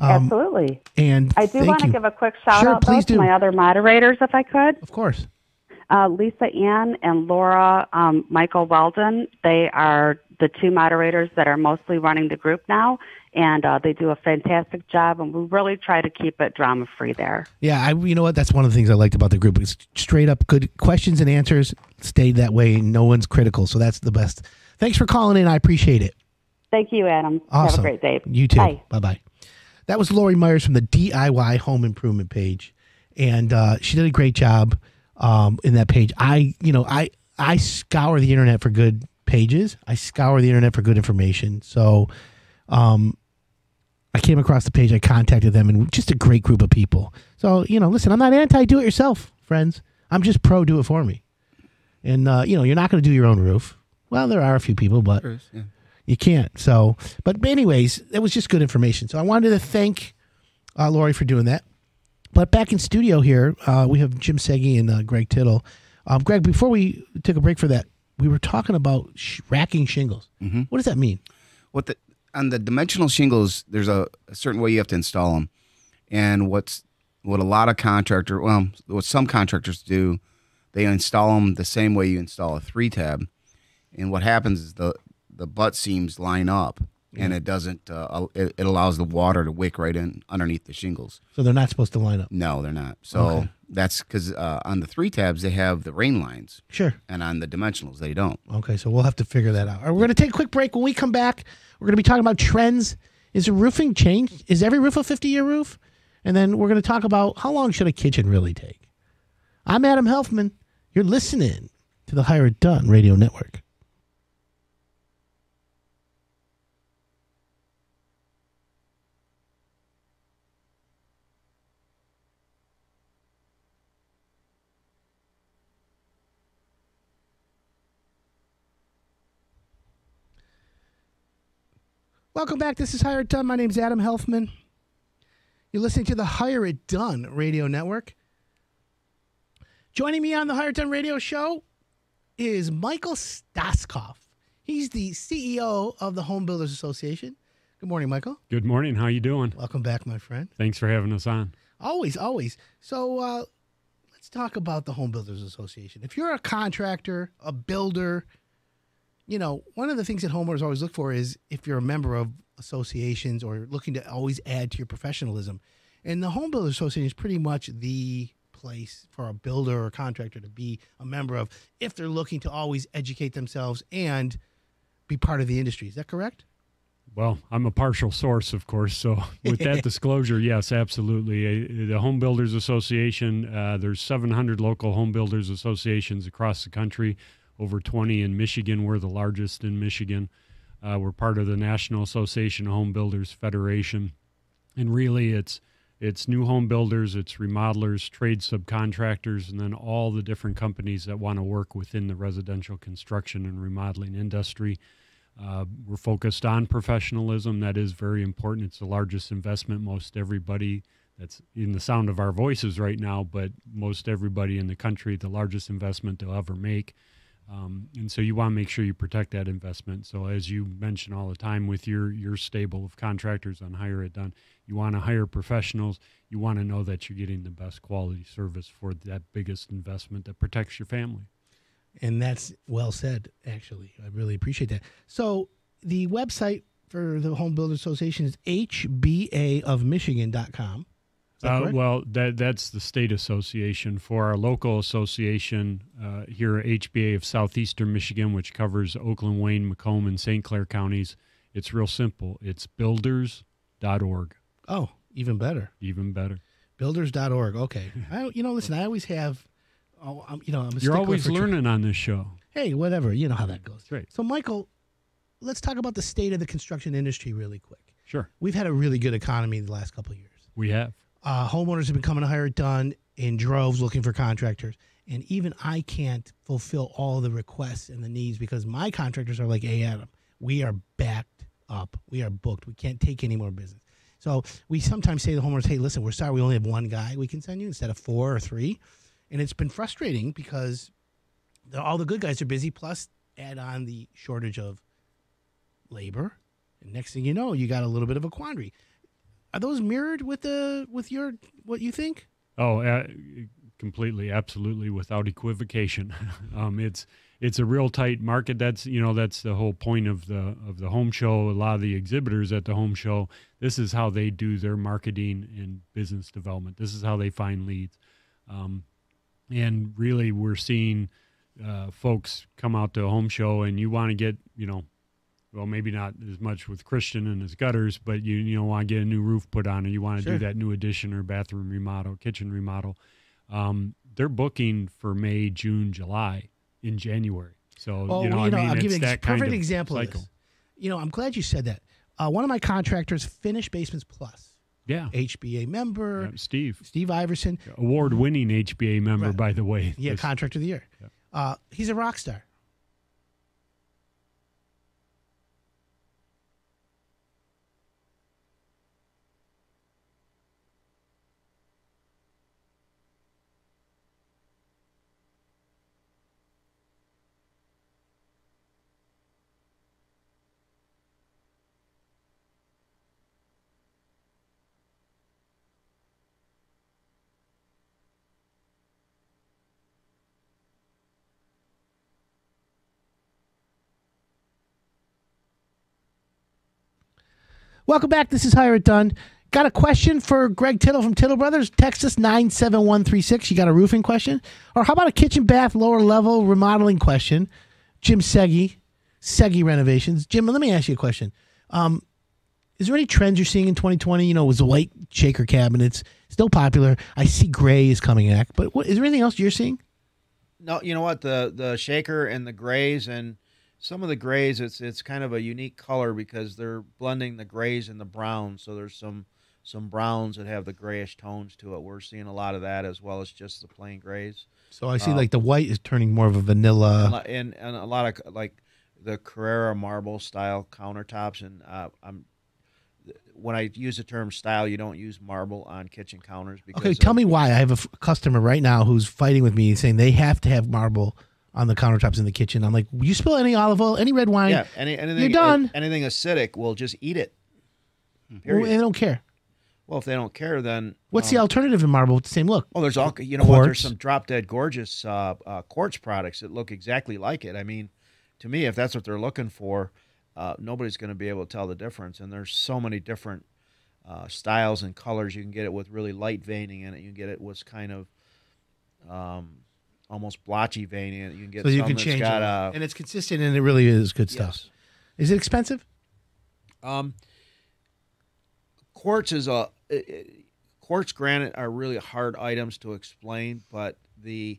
Absolutely. And I do want to give a quick shout-out to my other moderators, if I could. Of course. Lisa Ann and Laura Michael Weldon, they are the two moderators that are mostly running the group now, and they do a fantastic job, and we really try to keep it drama-free there. Yeah, you know what? That's one of the things I liked about the group. It's straight-up good questions and answers. Stayed that way. No one's critical, so that's the best. Thanks for calling in. I appreciate it. Thank you, Adam. Awesome. Have a great day. You too. Bye. Bye-bye. That was Laurie Meyer from the DIY Home Improvement page, and she did a great job. In that page, I scour the internet for good pages. I scour the internet for good information. So, I came across the page. I contacted them, and just a great group of people. So, listen, I'm not anti do it yourself, friends. I'm just pro do it for me. And you're not going to do your own roof. Well, there are a few people, but you can't. So, but anyways, that was just good information. So I wanted to thank Laurie for doing that. But back in studio here, we have Jim Seghi and Greg Tittle. Greg, before we took a break for that, we were talking about racking shingles. Mm-hmm. What does that mean? On the dimensional shingles, there's a certain way you have to install them. And what some contractors do, they install them the same way you install a 3-tab. And what happens is the butt seams line up. And it doesn't. It allows the water to wick right in underneath the shingles. So they're not supposed to line up. No, they're not. So that's because on the 3-tabs they have the rain lines. Sure. And on the dimensionals they don't. Okay, so we'll have to figure that out. All right, we're going to take a quick break. When we come back, we're going to be talking about trends. Is the roofing changed? Is every roof a 50-year roof? And then we're going to talk about how long should a kitchen really take. I'm Adam Helfman. You're listening to the Hire It Done Radio Network. Welcome back. This is Hire It Done. My name's Adam Helfman. You're listening to the Hire It Done Radio Network. Joining me on the Hire It Done Radio Show is Michael Stoskopf. He's the CEO of the Home Builders Association. Good morning, Michael. Good morning. How you doing? Welcome back, my friend. Thanks for having us on. Always, always. So let's talk about the Home Builders Association. If you're a contractor, a builder, you know, one of the things that homeowners always look for is if you're a member of associations or looking to always add to your professionalism. And the Home Builder Association is pretty much the place for a builder or contractor to be a member of if they're looking to always educate themselves and be part of the industry. Is that correct? Well, I'm a partial source, of course. So with that disclosure, yes, absolutely. The Home Builders Association, there's 700 local home builders associations across the country. Over 20 in Michigan. We're the largest in Michigan. We're part of the National Association of Home Builders Federation. And really, it's new home builders, it's remodelers, trade subcontractors, and then all the different companies that want to work within the residential construction and remodeling industry. We're focused on professionalism. That is very important. It's the largest investment. Most everybody that's in the sound of our voices right now, but most everybody in the country, the largest investment they'll ever make. And so you want to make sure you protect that investment. So as you mention all the time with your stable of contractors on Hire It Done, you want to hire professionals. You want to know that you're getting the best quality service for that biggest investment that protects your family. And that's well said, actually. I really appreciate that. So the website for the Home Builder Association is hbaofmichigan.com. Well, that's the state association. For our local association here at HBA of Southeastern Michigan, which covers Oakland, Wayne, Macomb, and St. Clair counties, it's real simple. It's builders.org. Oh, even better. Even better. Builders.org. Okay. Listen, I always have, I'm a You're always learning on this show. Hey, whatever. You know how that goes. Right. So, Michael, let's talk about the state of the construction industry really quick. Sure. We've had a really good economy the last couple of years. We have. Homeowners have been coming to Hire It Done in droves looking for contractors. And even I can't fulfill all the requests and the needs because my contractors are like, hey, Adam, we are backed up. We are booked. We can't take any more business. So we sometimes say to the homeowners, hey, listen, we're sorry. We only have one guy we can send you instead of four or three. And it's been frustrating because all the good guys are busy, plus add on the shortage of labor. And next thing you know, you got a little bit of a quandary. Are those mirrored with your what you think? Oh, completely, absolutely, without equivocation. It's a real tight market. That's the whole point of the home show. A lot of the exhibitors at the home show, this is how they do their marketing and business development. This is how they find leads, and really we're seeing folks come out to a home show, and you want to get Well, maybe not as much with Christian and his gutters, but you want to get a new roof put on, or you want to do that new addition or bathroom remodel, kitchen remodel. They're booking for May, June, July, in January. So I'll give you a perfect example of this. I'm glad you said that. One of my contractors, Finish Basements Plus. Yeah. HBA member. Yeah, Steve Iverson. Award-winning HBA member, right. By the way. Yeah, Contractor of the Year. Yeah. He's a rock star. Welcome back. This is Hire It Done. Got a question for Greg Tittle from Tittle Brothers? Text us 97136. You got a roofing question? Or how about a kitchen, bath, lower level remodeling question? Jim Seghi, Seghi Renovations. Jim, let me ask you a question. Is there any trends you're seeing in 2020? It was white shaker cabinets, still popular. I see gray is coming back. But is there anything else you're seeing? No, you know what? The shaker and the grays and... Some of the grays, it's kind of a unique color because they're blending the grays and the browns. So there's some browns that have the grayish tones to it. We're seeing a lot of that as well as just the plain grays. So I see like the white is turning more of a vanilla. And a lot of like the Carrara marble style countertops. And when I use the term style, you don't use marble on kitchen counters. Because okay, tell me why. I have a customer right now who's fighting with me saying they have to have marble on the countertops in the kitchen. I'm like, you spill any olive oil, any red wine, yeah, anything, you're done. Anything acidic will just eat it. Well, they don't care. Well, if they don't care, then what's the alternative to marble with the same look? Oh, there's all quartz. There's some drop dead gorgeous quartz products that look exactly like it. I mean, to me, if that's what they're looking for, nobody's going to be able to tell the difference. And there's so many different styles and colors. You can get it with really light veining in it. You can get it with kind of almost blotchy veining in it. You can get so you can change got it. And it's consistent, and it really is good stuff. Yes. Is it expensive? Quartz is a quartz granite are really hard items to explain, but the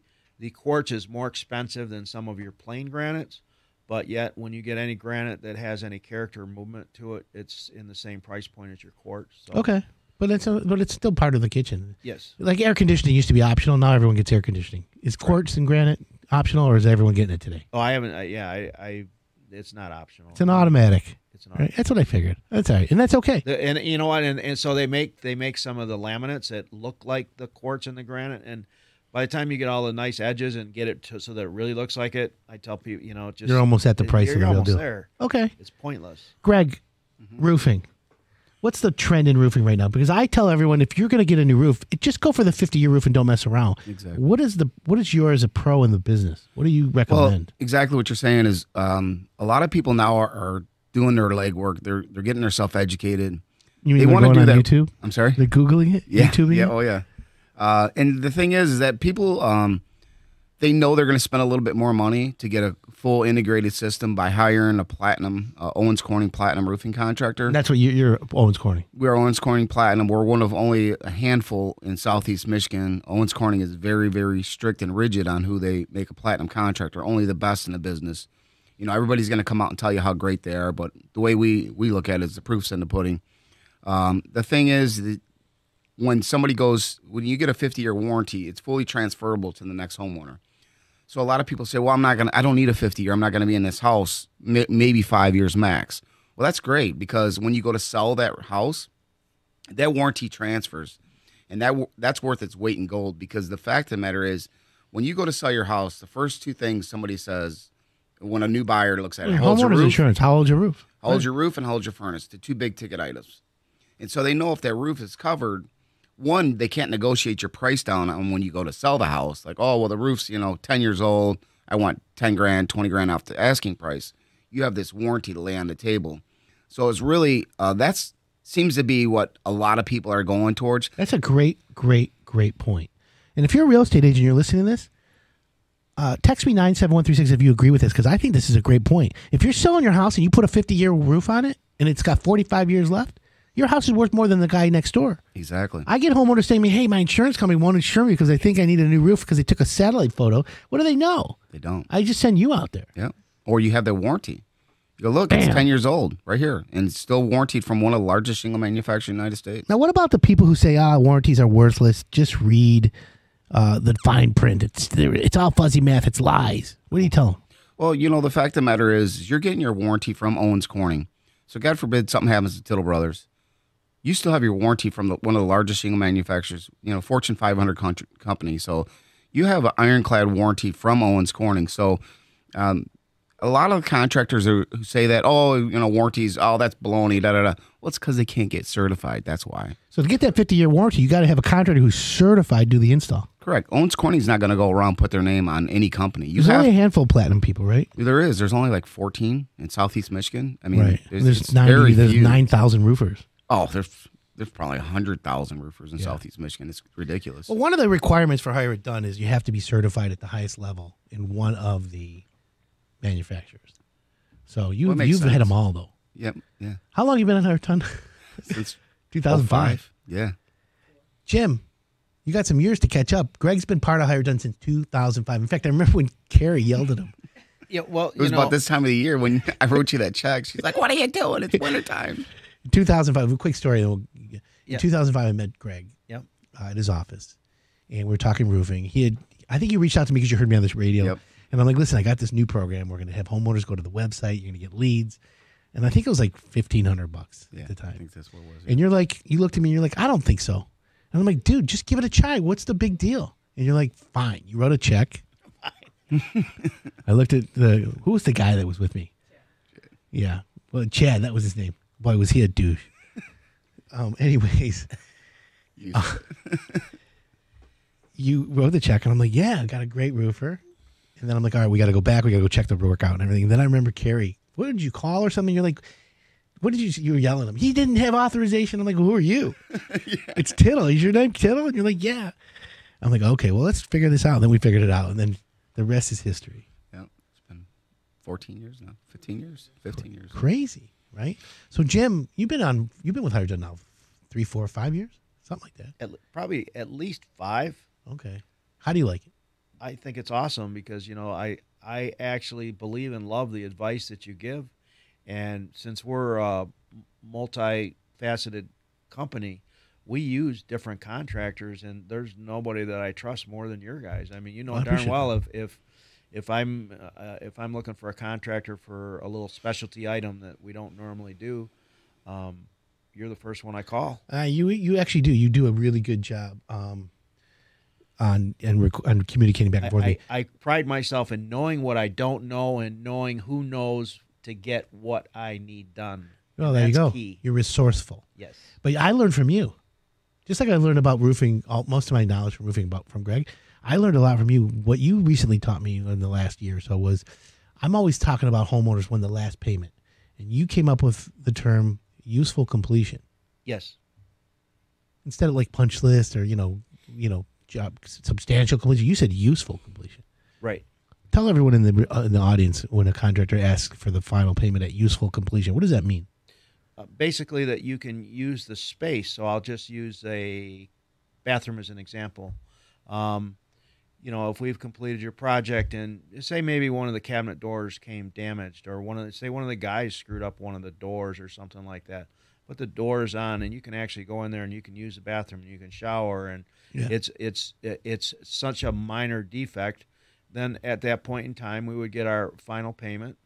quartz is more expensive than some of your plain granites. But yet, when you get any granite that has any character or movement to it, it's in the same price point as your quartz. So. Okay, but it's still part of the kitchen. Yes, like air conditioning used to be optional. Now everyone gets air conditioning. Is quartz and granite optional, or is everyone getting it today? Oh, I haven't. I it's not optional. It's an automatic. Right. That's what I figured. That's all right, and that's okay. And you know what? And so they make some of the laminates that look like the quartz and the granite. And by the time you get all the nice edges and get it to, so that it really looks like it, I tell people, just you're almost at the price of the real deal. There. Okay, it's pointless. Greg, roofing. What's the trend in roofing right now? Because I tell everyone, if you're going to get a new roof, just go for the 50-year roof and don't mess around. Exactly. What is yours as a pro in the business? What do you recommend? Well, exactly what you're saying is a lot of people now are doing their legwork, they're getting themselves educated. You mean they want to do on that? YouTube? I'm sorry. They're googling it. Yeah. YouTubing. Yeah. Oh yeah. And the thing is that people, they know they're going to spend a little bit more money to get a full integrated system by hiring a platinum Owens Corning platinum roofing contractor. That's what you're Owens Corning. We're Owens Corning platinum. We're one of only a handful in Southeast Michigan. Owens Corning is very, very strict and rigid on who they make a platinum contractor. Only the best in the business. You know, everybody's going to come out and tell you how great they are, but the way we look at it is the proof's in the pudding. The thing is that when you get a 50-year warranty, it's fully transferable to the next homeowner. So a lot of people say, well, I don't need a 50-year. I'm not going to be in this house, maybe 5 years max. Well, that's great, because when you go to sell that house, that warranty transfers, and that's worth its weight in gold, because the fact of the matter is when you go to sell your house, the first two things somebody says when a new buyer looks at it, how old's your roof? Insurance. How old's your roof? How old's your roof and how old's your furnace? The two big ticket items. And so they know if that roof is covered, one, they can't negotiate your price down on when you go to sell the house. Like, oh, well, the roof's, 10 years old. I want 10 grand, 20 grand off the asking price. You have this warranty to lay on the table. So it's really, that seems to be what a lot of people are going towards. That's a great, great, great point. And if you're a real estate agent, you're listening to this, text me 97136 if you agree with this, because I think this is a great point. If you're selling your house and you put a 50-year roof on it and it's got 45 years left, your house is worth more than the guy next door. Exactly. I get homeowners saying to me, hey, my insurance company won't insure me because they think I need a new roof because they took a satellite photo. What do they know? They don't. I just send you out there. Yeah. Or you have the warranty. You go, look, it's 10 years old right here and it's still warranted from one of the largest shingle manufacturers in the United States. Now, what about the people who say, warranties are worthless, just read the fine print, it's all fuzzy math, it's lies? What do you tell them? Well, the fact of the matter is you're getting your warranty from Owens Corning. So God forbid something happens to Tittle Brothers, you still have your warranty from one of the largest shingle manufacturers, Fortune 500 company. So you have an ironclad warranty from Owens Corning. So a lot of contractors who say that, warranties, that's baloney, da-da-da. Well, it's because they can't get certified. That's why. So to get that 50-year warranty, you got to have a contractor who's certified to do the install. Correct. Owens Corning's not going to go around and put their name on any company. There's only a handful of platinum people, right? There is. There's only like 14 in Southeast Michigan. I mean, right. There's 9,000 roofers. Oh, there's probably 100,000 roofers in Southeast Michigan. It's ridiculous. Well, one of the requirements for Hire It Done is you have to be certified at the highest level in one of the manufacturers. So you've had them all, though. Yep. Yeah. How long have you been on Hire It Done? Since 2005. Yeah. Jim, you got some years to catch up. Greg's been part of Hire It Done since 2005. In fact, I remember when Carrie yelled at him. Yeah. Well, it was about this time of the year when I wrote you that check. She's like, "What are you doing? It's wintertime." 2005. A quick story. In 2005, I met Greg. Yep. At his office, and we were talking roofing. I think you reached out to me because you heard me on this radio. Yep. And I'm like, listen, I got this new program. We're going to have homeowners go to the website. You're going to get leads. And I think it was like $1,500 at the time. I think that's what it was. Yeah. And you're like, you looked at me and you're like, I don't think so. And I'm like, dude, just give it a try. What's the big deal? And you're like, fine. You wrote a check. I looked at who was the guy that was with me? Chad. Yeah. Well, Chad, that was his name. Boy, was he a douche. Anyways, you wrote the check, and I'm like, yeah, I got a great roofer. And then I'm like, all right, we got to go back. We got to go check the work out and everything. And then I remember Carrie, what did you call or something? You're like, what did you were yelling at him. He didn't have authorization. I'm like, well, who are you? Yeah. It's Tittle. Is your name Tittle? And you're like, yeah. I'm like, okay, well, let's figure this out. And then we figured it out. And then the rest is history. Yeah. It's been 14 years now. 15 years? 15 years. Crazy, right? So, Jim, you've been with Hire It Done now 3, 4, 5 years? Something like that. Probably at least 5. Okay. How do you like it? I think it's awesome because, you know, I actually believe and love the advice that you give. And since we're a multi-faceted company, we use different contractors, and there's nobody that I trust more than your guys. I mean, you know darn well if I'm looking for a contractor for a little specialty item that we don't normally do, you're the first one I call. You actually do. You do a really good job. On communicating back and forth. I pride myself in knowing what I don't know and knowing who knows to get what I need done. Oh, there you go. Key. You're resourceful. Yes. But I learned from you. Just like I learned about roofing, most of my knowledge from roofing from Greg, I learned a lot from you. What you recently taught me in the last year or so was I'm always talking about homeowners when the last payment. And you came up with the term useful completion. Yes. Instead of like punch list or, you know, job substantial completion. You said useful completion, right? Tell everyone in the audience when a contractor asks for the final payment at useful completion, what does that mean? Basically, that you can use the space. So I'll just use a bathroom as an example. You know, if we've completed your project and say maybe one of the cabinet doors came damaged, or one of the guys screwed up one of the doors or something like that. Put the doors on, and you can actually go in there, and you can use the bathroom, and you can shower, and yeah. It's such a minor defect. Then at that point in time, we would get our final payment,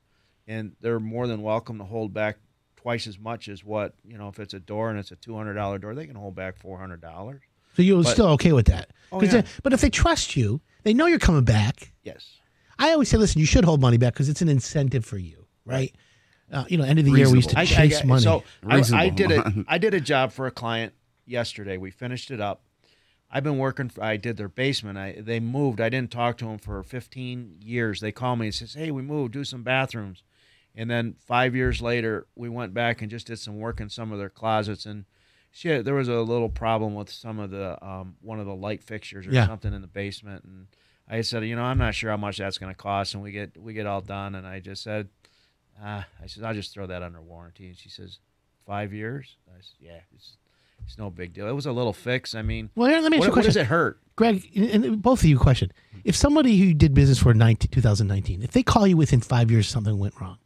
and they're more than welcome to hold back twice as much as what, you know, if it's a door and it's a $200 door, they can hold back $400. So you're still okay with that? Oh, yeah. But if they trust you, they know you're coming back. Yes. I always say, listen, you should hold money back because it's an incentive for you, right? You know, end of the year we used to chase money. So I did a job for a client yesterday. We finished it up. I've been working. I did their basement. They moved. I didn't talk to them for 15 years. They called me and says, "Hey, we moved. Do some bathrooms." And then 5 years later, we went back and just did some work in some of their closets. And shit, there was a little problem with some of the one of the light fixtures or something in the basement. And I said, "You know, I'm not sure how much that's going to cost." And we get all done. And I just said. I said, I'll just throw that under warranty. And she says, 5 years? I said, yeah, it's no big deal. It was a little fix. I mean, well, let me ask you a question. What does it hurt? Greg, and both of you question. If somebody who did business for 2019, if they call you within 5 years something went wrong,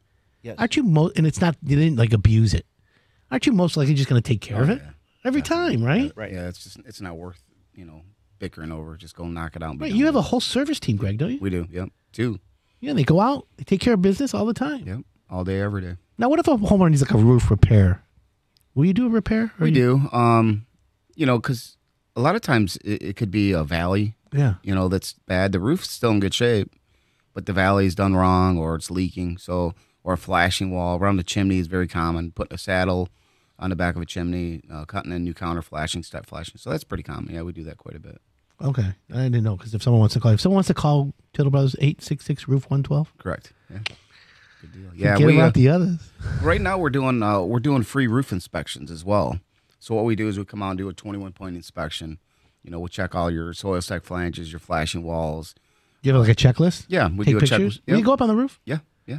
yes. Aren't you and it's not, they didn't like abuse it. Aren't you most likely just going to take care of it every time, right? Right. Yeah, it's not worth, you know, bickering over. Just go knock it out. Right. You have a whole service team, Greg, don't you? We do. Yep. Two. Yeah, they go out, they take care of business all the time. Yep. All day, every day. Now, what if a homeowner needs like a roof repair? Will you do a repair? We do. You know, because a lot of times it could be a valley. Yeah. You know, that's bad. The roof's still in good shape, but the valley's done wrong or it's leaking. So, or a flashing wall around the chimney is very common. Putting a saddle on the back of a chimney, cutting a new counter, flashing, step flashing. So that's pretty common. Yeah, we do that quite a bit. Okay. I didn't know because if someone wants to call Tittle Brothers 866 Roof 112. Correct. Yeah. Deal. Yeah, forget about the others. Right now, we're doing free roof inspections as well. So what we do is we come out and do a 21-point inspection. You know, we'll check all your soil stack flanges, your flashing walls. You have like a checklist? Yeah, we do a checklist. Yep. Can you go up on the roof? Yeah, yeah.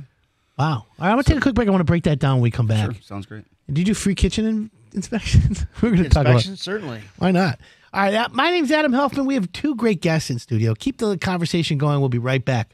Wow. All right, I'm gonna take a quick break. I want to break that down when we come back. Sure, sounds great. Do you do free kitchen inspections? We're gonna talk about inspections, certainly. Why not? All right. My name's Adam Helfman. We have two great guests in studio. Keep the conversation going. We'll be right back.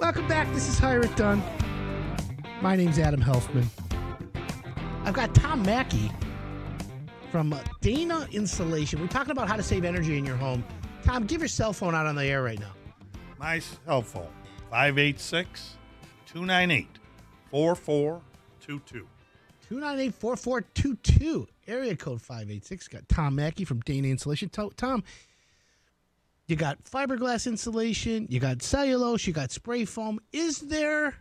Welcome back. This is Hire It Done. My name's Adam Helfman. I've got Tom Mackey from Dana Insulation. We're talking about how to save energy in your home. Tom, give your cell phone out on the air right now. My cell phone, 586-298-4422. 298-4422. Area code 586. Got Tom Mackey from Dana Insulation. Tom, you got fiberglass insulation, you got cellulose, you got spray foam. Is there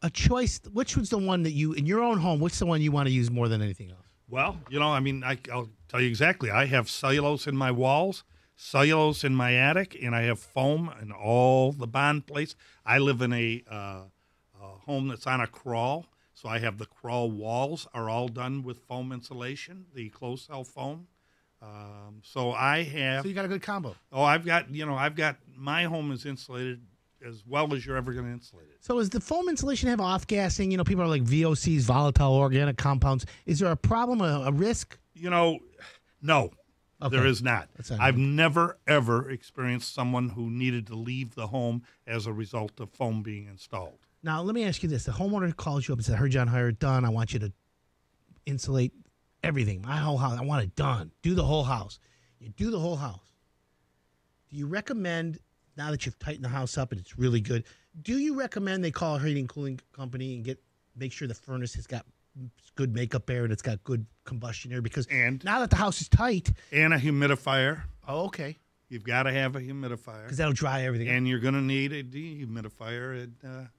a choice? Which was the one that you, in your own home, what's the one you want to use more than anything else? Well, you know, I mean, I'll tell you exactly. I have cellulose in my walls, cellulose in my attic, and I have foam in all the bond plates. I live in a home that's on a crawl, so I have the crawl walls are all done with foam insulation, the closed cell foam. So I have. So you got a good combo. Oh, I've got my home is insulated as well as you're ever going to insulate it. So does the foam insulation have off-gassing? You know, people are like VOCs, volatile organic compounds. Is there a problem, a risk? You know, no, okay. There is not. I've never, ever experienced someone who needed to leave the home as a result of foam being installed. Now, let me ask you this. The homeowner calls you up and says, I heard you on Hire It Done. I want you to insulate everything, my whole house. I want it done. Do the whole house. You do the whole house. Do you recommend, now that you've tightened the house up and it's really good, do you recommend they call a heating and cooling company and make sure the furnace has got good makeup air and it's got good combustion air? Because now that the house is tight. And a humidifier. Oh, okay. You've got to have a humidifier. Because that'll dry everything up. And you're going to need a dehumidifier at the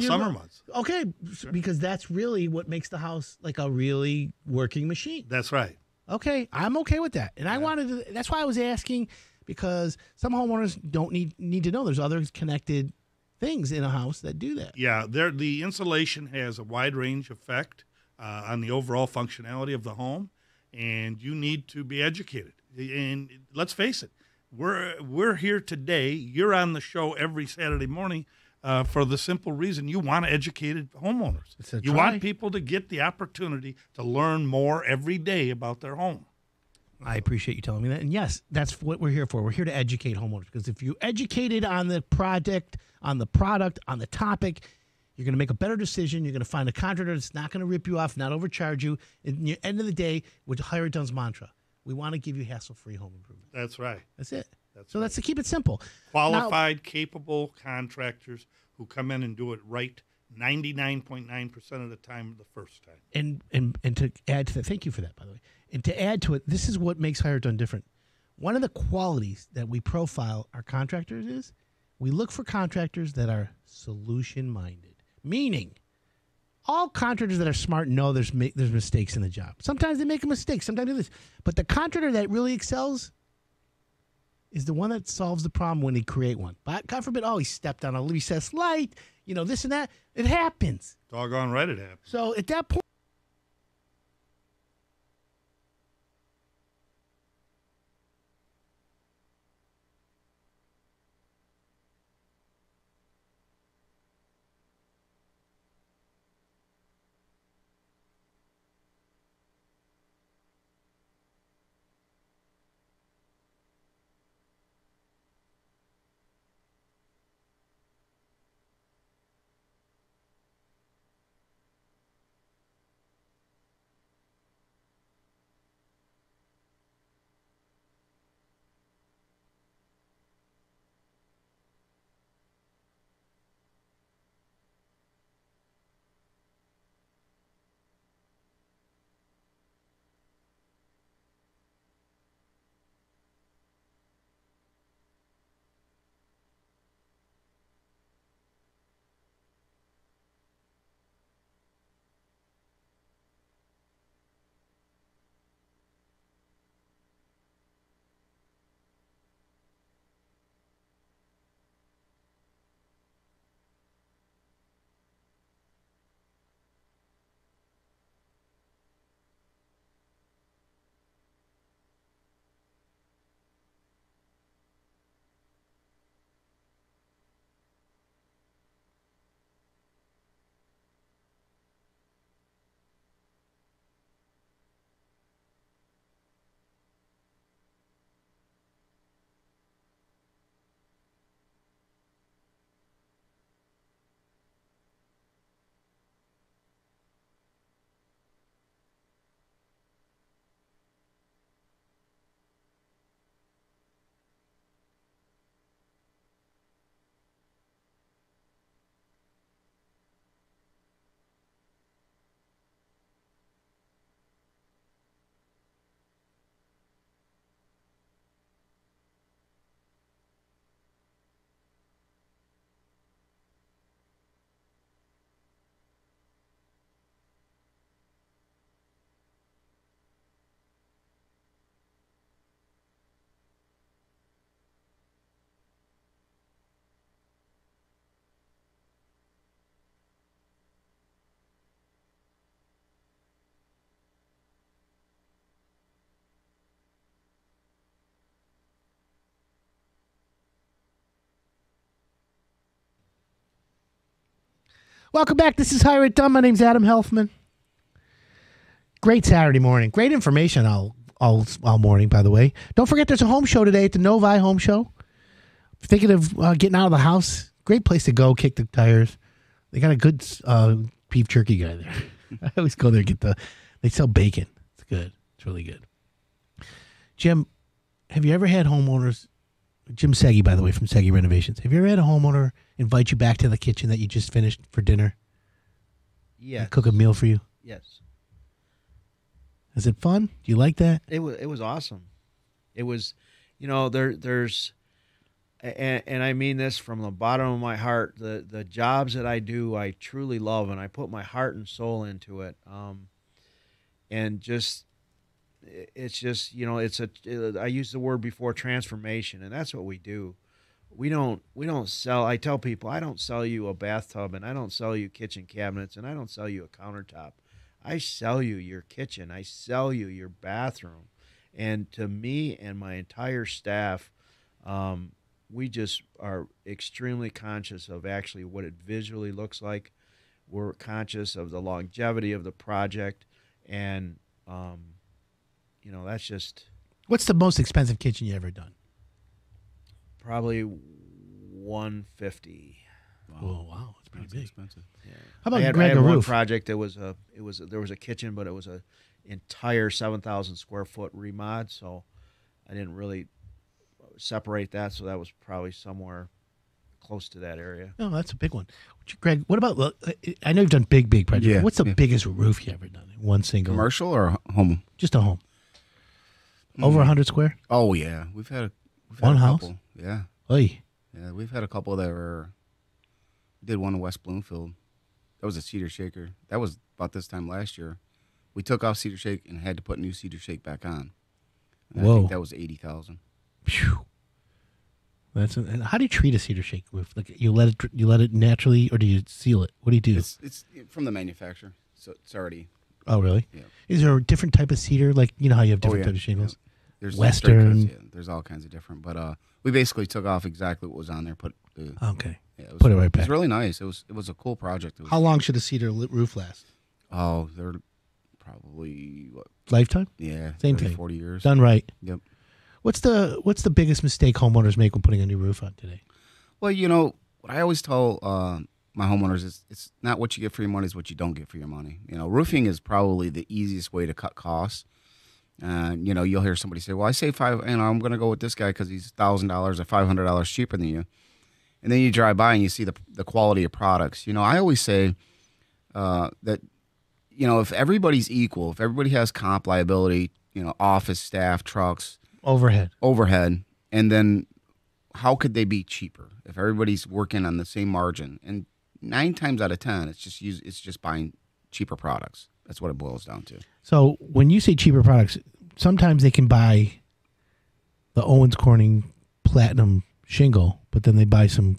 summer months. Okay, sure. Because that's really what makes the house like a really working machine. That's right. Okay, I'm okay with that. And yeah. That's why I was asking, because some homeowners don't need to know. There's other connected things in a house that do that. Yeah, the insulation has a wide range effect on the overall functionality of the home, and you need to be educated. And let's face it, we're here today. You're on the show every Saturday morning for the simple reason you want educated homeowners. You want people to get the opportunity to learn more every day about their home. I appreciate you telling me that. And yes, that's what we're here for. We're here to educate homeowners, because if you educated on the project, on the product, on the topic, you're going to make a better decision. You're going to find a contractor that's not going to rip you off, not overcharge you. And at the end of the day, with Hire It Done's mantra, we want to give you hassle-free home improvement. That's right. That's it. That's to keep it simple. Qualified, capable contractors who come in and do it right 99.9% of the time, the first time. And to add to that, thank you for that, by the way. And to add to it, this is what makes Hire It Done different. One of the qualities that we profile our contractors is we look for contractors that are solution-minded, meaning all contractors that are smart know there's mistakes in the job. Sometimes they make a mistake. Sometimes they do this. But the contractor that really excels is the one that solves the problem when they create one. But God forbid, he stepped on a recessed light, you know, this and that. It happens. Doggone right it happens. So at that point, Welcome back. This is Hire It Done. My name's Adam Helfman. Great Saturday morning. Great information all morning, by the way. Don't forget there's a home show today at the Novi Home Show. Thinking of getting out of the house. Great place to go, kick the tires. They got a good beef jerky guy there. I always go there and get they sell bacon. It's good. It's really good. Jim, have you ever had homeowners, Jim Seghi, by the way, from Seghi Renovations, have you ever had a homeowner invite you back to the kitchen that you just finished for dinner? Yeah. Cook a meal for you? Yes. Is it fun? Do you like that? It was awesome. It was, you know, there's, and I mean this from the bottom of my heart, the jobs that I do, I truly love, and I put my heart and soul into it. And just, it's just, you know, I used the word before, transformation, and that's what we do. We don't sell. I tell people, I don't sell you a bathtub, and I don't sell you kitchen cabinets, and I don't sell you a countertop. I sell you your kitchen. I sell you your bathroom. And to me and my entire staff, we just are extremely conscious of actually what it visually looks like. We're conscious of the longevity of the project. And, you know, that's just... What's the most expensive kitchen you ever done? Probably $150. Wow. Oh, wow. It's pretty big. Expensive. Yeah. How about Greg the Roof? I had one project that was there was a kitchen, but it was an entire 7,000 square foot remod, so I didn't really separate that, so that was probably somewhere close to that area. No, that's a big one. Greg, what about, I know you've done big projects. Yeah. What's the biggest roof you ever done? One single? Commercial or home? Just a home. Over 100 square? Oh, yeah. We've had a house? Couple. Yeah. Oy. Yeah, we've had a couple that were... Did one in West Bloomfield. That was a cedar shaker. That was about this time last year. We took off cedar shake and had to put new cedar shake back on. And whoa. I think that was $80,000. That's and how do you treat a cedar shake roof? Like you let it naturally, or do you seal it? What do you do? It's from the manufacturer, so it's already. Oh really? Yeah. Is there a different type of cedar? Like you know how you have different types of shingles. Yeah. There's Western. Yeah. There's all kinds of different. But we basically took off exactly what was on there. Put okay. Yeah, it was, put it right back. It was really nice. It was a cool project. How long should a cedar roof last? Oh, they're probably what, lifetime. Yeah, same 30, thing. 40 years done right. Yep. What's the biggest mistake homeowners make when putting a new roof on today? Well, you know what I always tell my homeowners is it's not what you get for your money, it's what you don't get for your money. You know, roofing is probably the easiest way to cut costs. You know, you'll hear somebody say, "Well, I save $5," and I'm going to go with this guy because he's $1,000 or $500 cheaper than you. And then you drive by and you see the quality of products. You know, I always say that, you know, if everybody's equal, if everybody has comp liability, you know, office staff, trucks. Overhead. And then how could they be cheaper if everybody's working on the same margin? And 9 times out of 10, it's just buying cheaper products. That's what it boils down to. So when you say cheaper products, sometimes they can buy the Owens Corning Platinum shingle, but then they buy some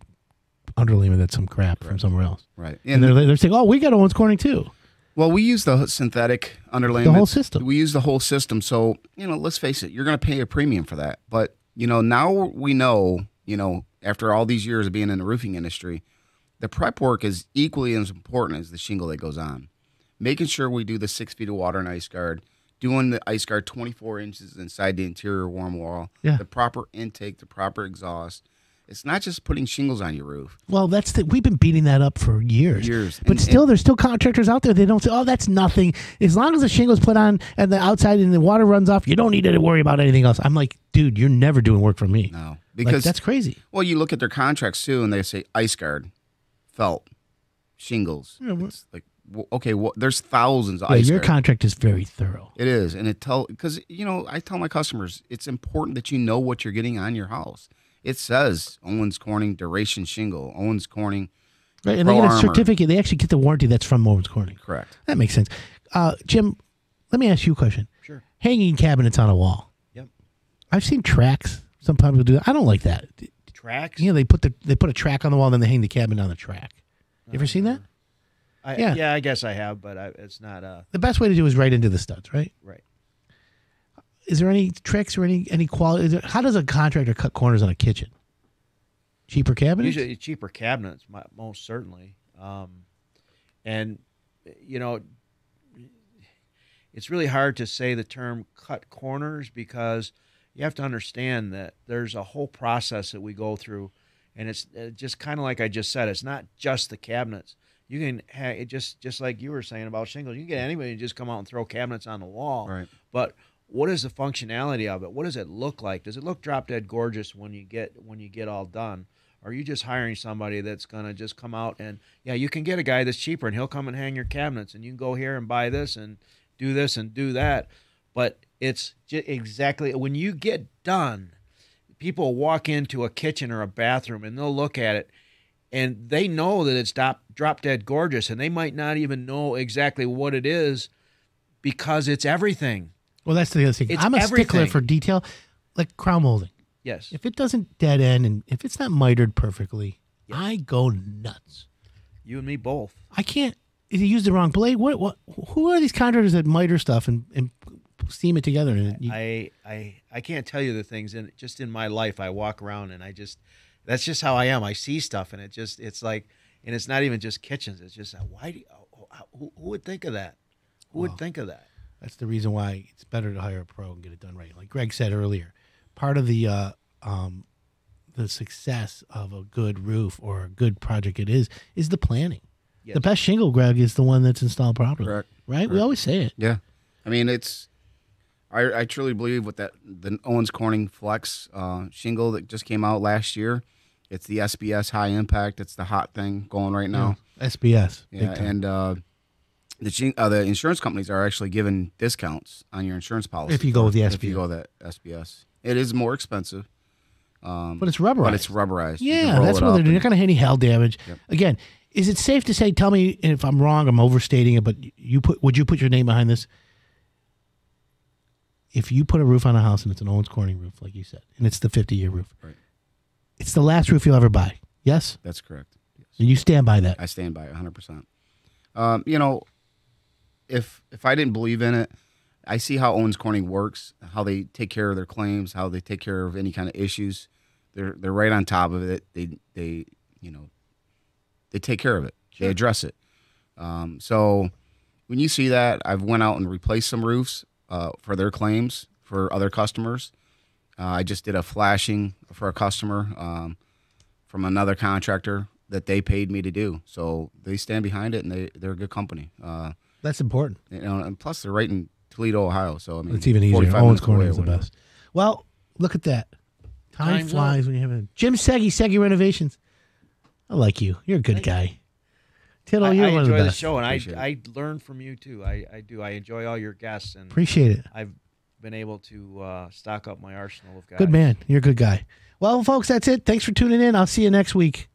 underlayment that's some crap from somewhere else. Right. And they're saying, oh, we got Owens Corning too. Well, we use the synthetic underlayment. The whole system. We use the whole system. So, you know, let's face it, you're going to pay a premium for that. But, you know, now we know, you know, after all these years of being in the roofing industry, the prep work is equally as important as the shingle that goes on. Making sure we do the 6 feet of water and ice guard, doing the ice guard 24 inches inside the interior warm wall, the proper intake, the proper exhaust. It's not just putting shingles on your roof. Well, we've been beating that up for years. But there's still contractors out there. They don't say, oh, that's nothing. As long as the shingle's put on and the outside and the water runs off, you don't need to worry about anything else. I'm like, dude, you're never doing work for me. No. Because like, that's crazy. Well, you look at their contracts, too, and they say ice guard, felt, shingles. Yeah, it's like, okay, well, there's thousands of ice guard. Your contract is very thorough. It is. And because, you know, I tell my customers, it's important that you know what you're getting on your house. It says Owens Corning Duration Shingle, Owens Corning. Right, and they get a certificate. They actually get the warranty that's from Owens Corning. Correct. That makes sense. Jim, let me ask you a question. Sure. Hanging cabinets on a wall. Yep. I've seen tracks. Some people do that. I don't like that. Tracks? You know, they put a track on the wall, and then they hang the cabinet on the track. You ever seen that? Yeah, I guess I have, but it's not. The best way to do is right into the studs, right? Right. Is there any tricks or any quality? How does a contractor cut corners on a kitchen? Cheaper cabinets? Usually cheaper cabinets, most certainly. And, you know, it's really hard to say the term cut corners, because you have to understand that there's a whole process that we go through. And it's just kind of like I just said, it's not just the cabinets. You can it just like you were saying about shingles, you can get anybody to just come out and throw cabinets on the wall. Right. But what is the functionality of it? What does it look like? Does it look drop dead gorgeous when you get all done? Or are you just hiring somebody that's going to just come out and, yeah, you can get a guy that's cheaper and he'll come and hang your cabinets and you can go here and buy this and do that. But it's just exactly when you get done, people walk into a kitchen or a bathroom and they'll look at it and they know that it's drop dead gorgeous, and they might not even know exactly what it is because it's everything. Well, that's the other thing. I'm a stickler for detail, like crown molding. Yes. If it doesn't dead end and if it's not mitered perfectly, yes, I go nuts. You and me both. I can't. If you use the wrong blade, what? Who are these contractors that miter stuff and seam it together? And I can't tell you the things. And just in my life, I walk around and I just, that's just how I am. I see stuff and it just, it's like, and it's not even just kitchens. It's just, why do you, who would think of that? Who would think of that? That's the reason why it's better to hire a pro and get it done right. Like Greg said earlier, part of the success of a good roof or a good project is the planning. Yes. The best shingle, Greg, is the one that's installed properly. Correct. Right? Correct. We always say it. Yeah. I mean, it's, I truly believe with that, the Owens Corning Flex shingle that just came out last year, it's the SBS High Impact. It's the hot thing going right now. Yeah. SBS. Yeah. And the insurance companies are actually giving discounts on your insurance policy. If you go with the SBS. If you go with that SBS. It is more expensive. But it's rubberized. But it's rubberized. Yeah, that's what they're doing. They're not going to have any hail damage. Yep. Again, is it safe to say, tell me if I'm wrong, I'm overstating it, but would you put your name behind this? If you put a roof on a house and it's an Owens Corning roof, like you said, and it's the 50-year roof, right, it's the last roof you'll ever buy. Yes? That's correct. Yes. And you stand by that? I stand by it 100%. You know, if I didn't believe in it, I see how Owens Corning works, how they take care of their claims, how they take care of any kind of issues. They're right on top of it. They you know, they take care of it. Sure. They address it. So when you see that, I've went out and replaced some roofs for their claims for other customers. I just did a flashing for a customer from another contractor that they paid me to do. So they stand behind it, and they're a good company. That's important. You know, and plus they're right in Toledo, Ohio. So I mean, it's even easier. Owens Corning is the best. Well, look at that. Time flies when you have a Jim Seghi, Seghi Renovations. I like you. You're a good guy. Tittle, you're one of the best. I enjoy the show, and I learn from you, too. I do. I enjoy all your guests. And appreciate it. I've been able to stock up my arsenal of guys. Good man. You're a good guy. Well, folks, that's it. Thanks for tuning in. I'll see you next week.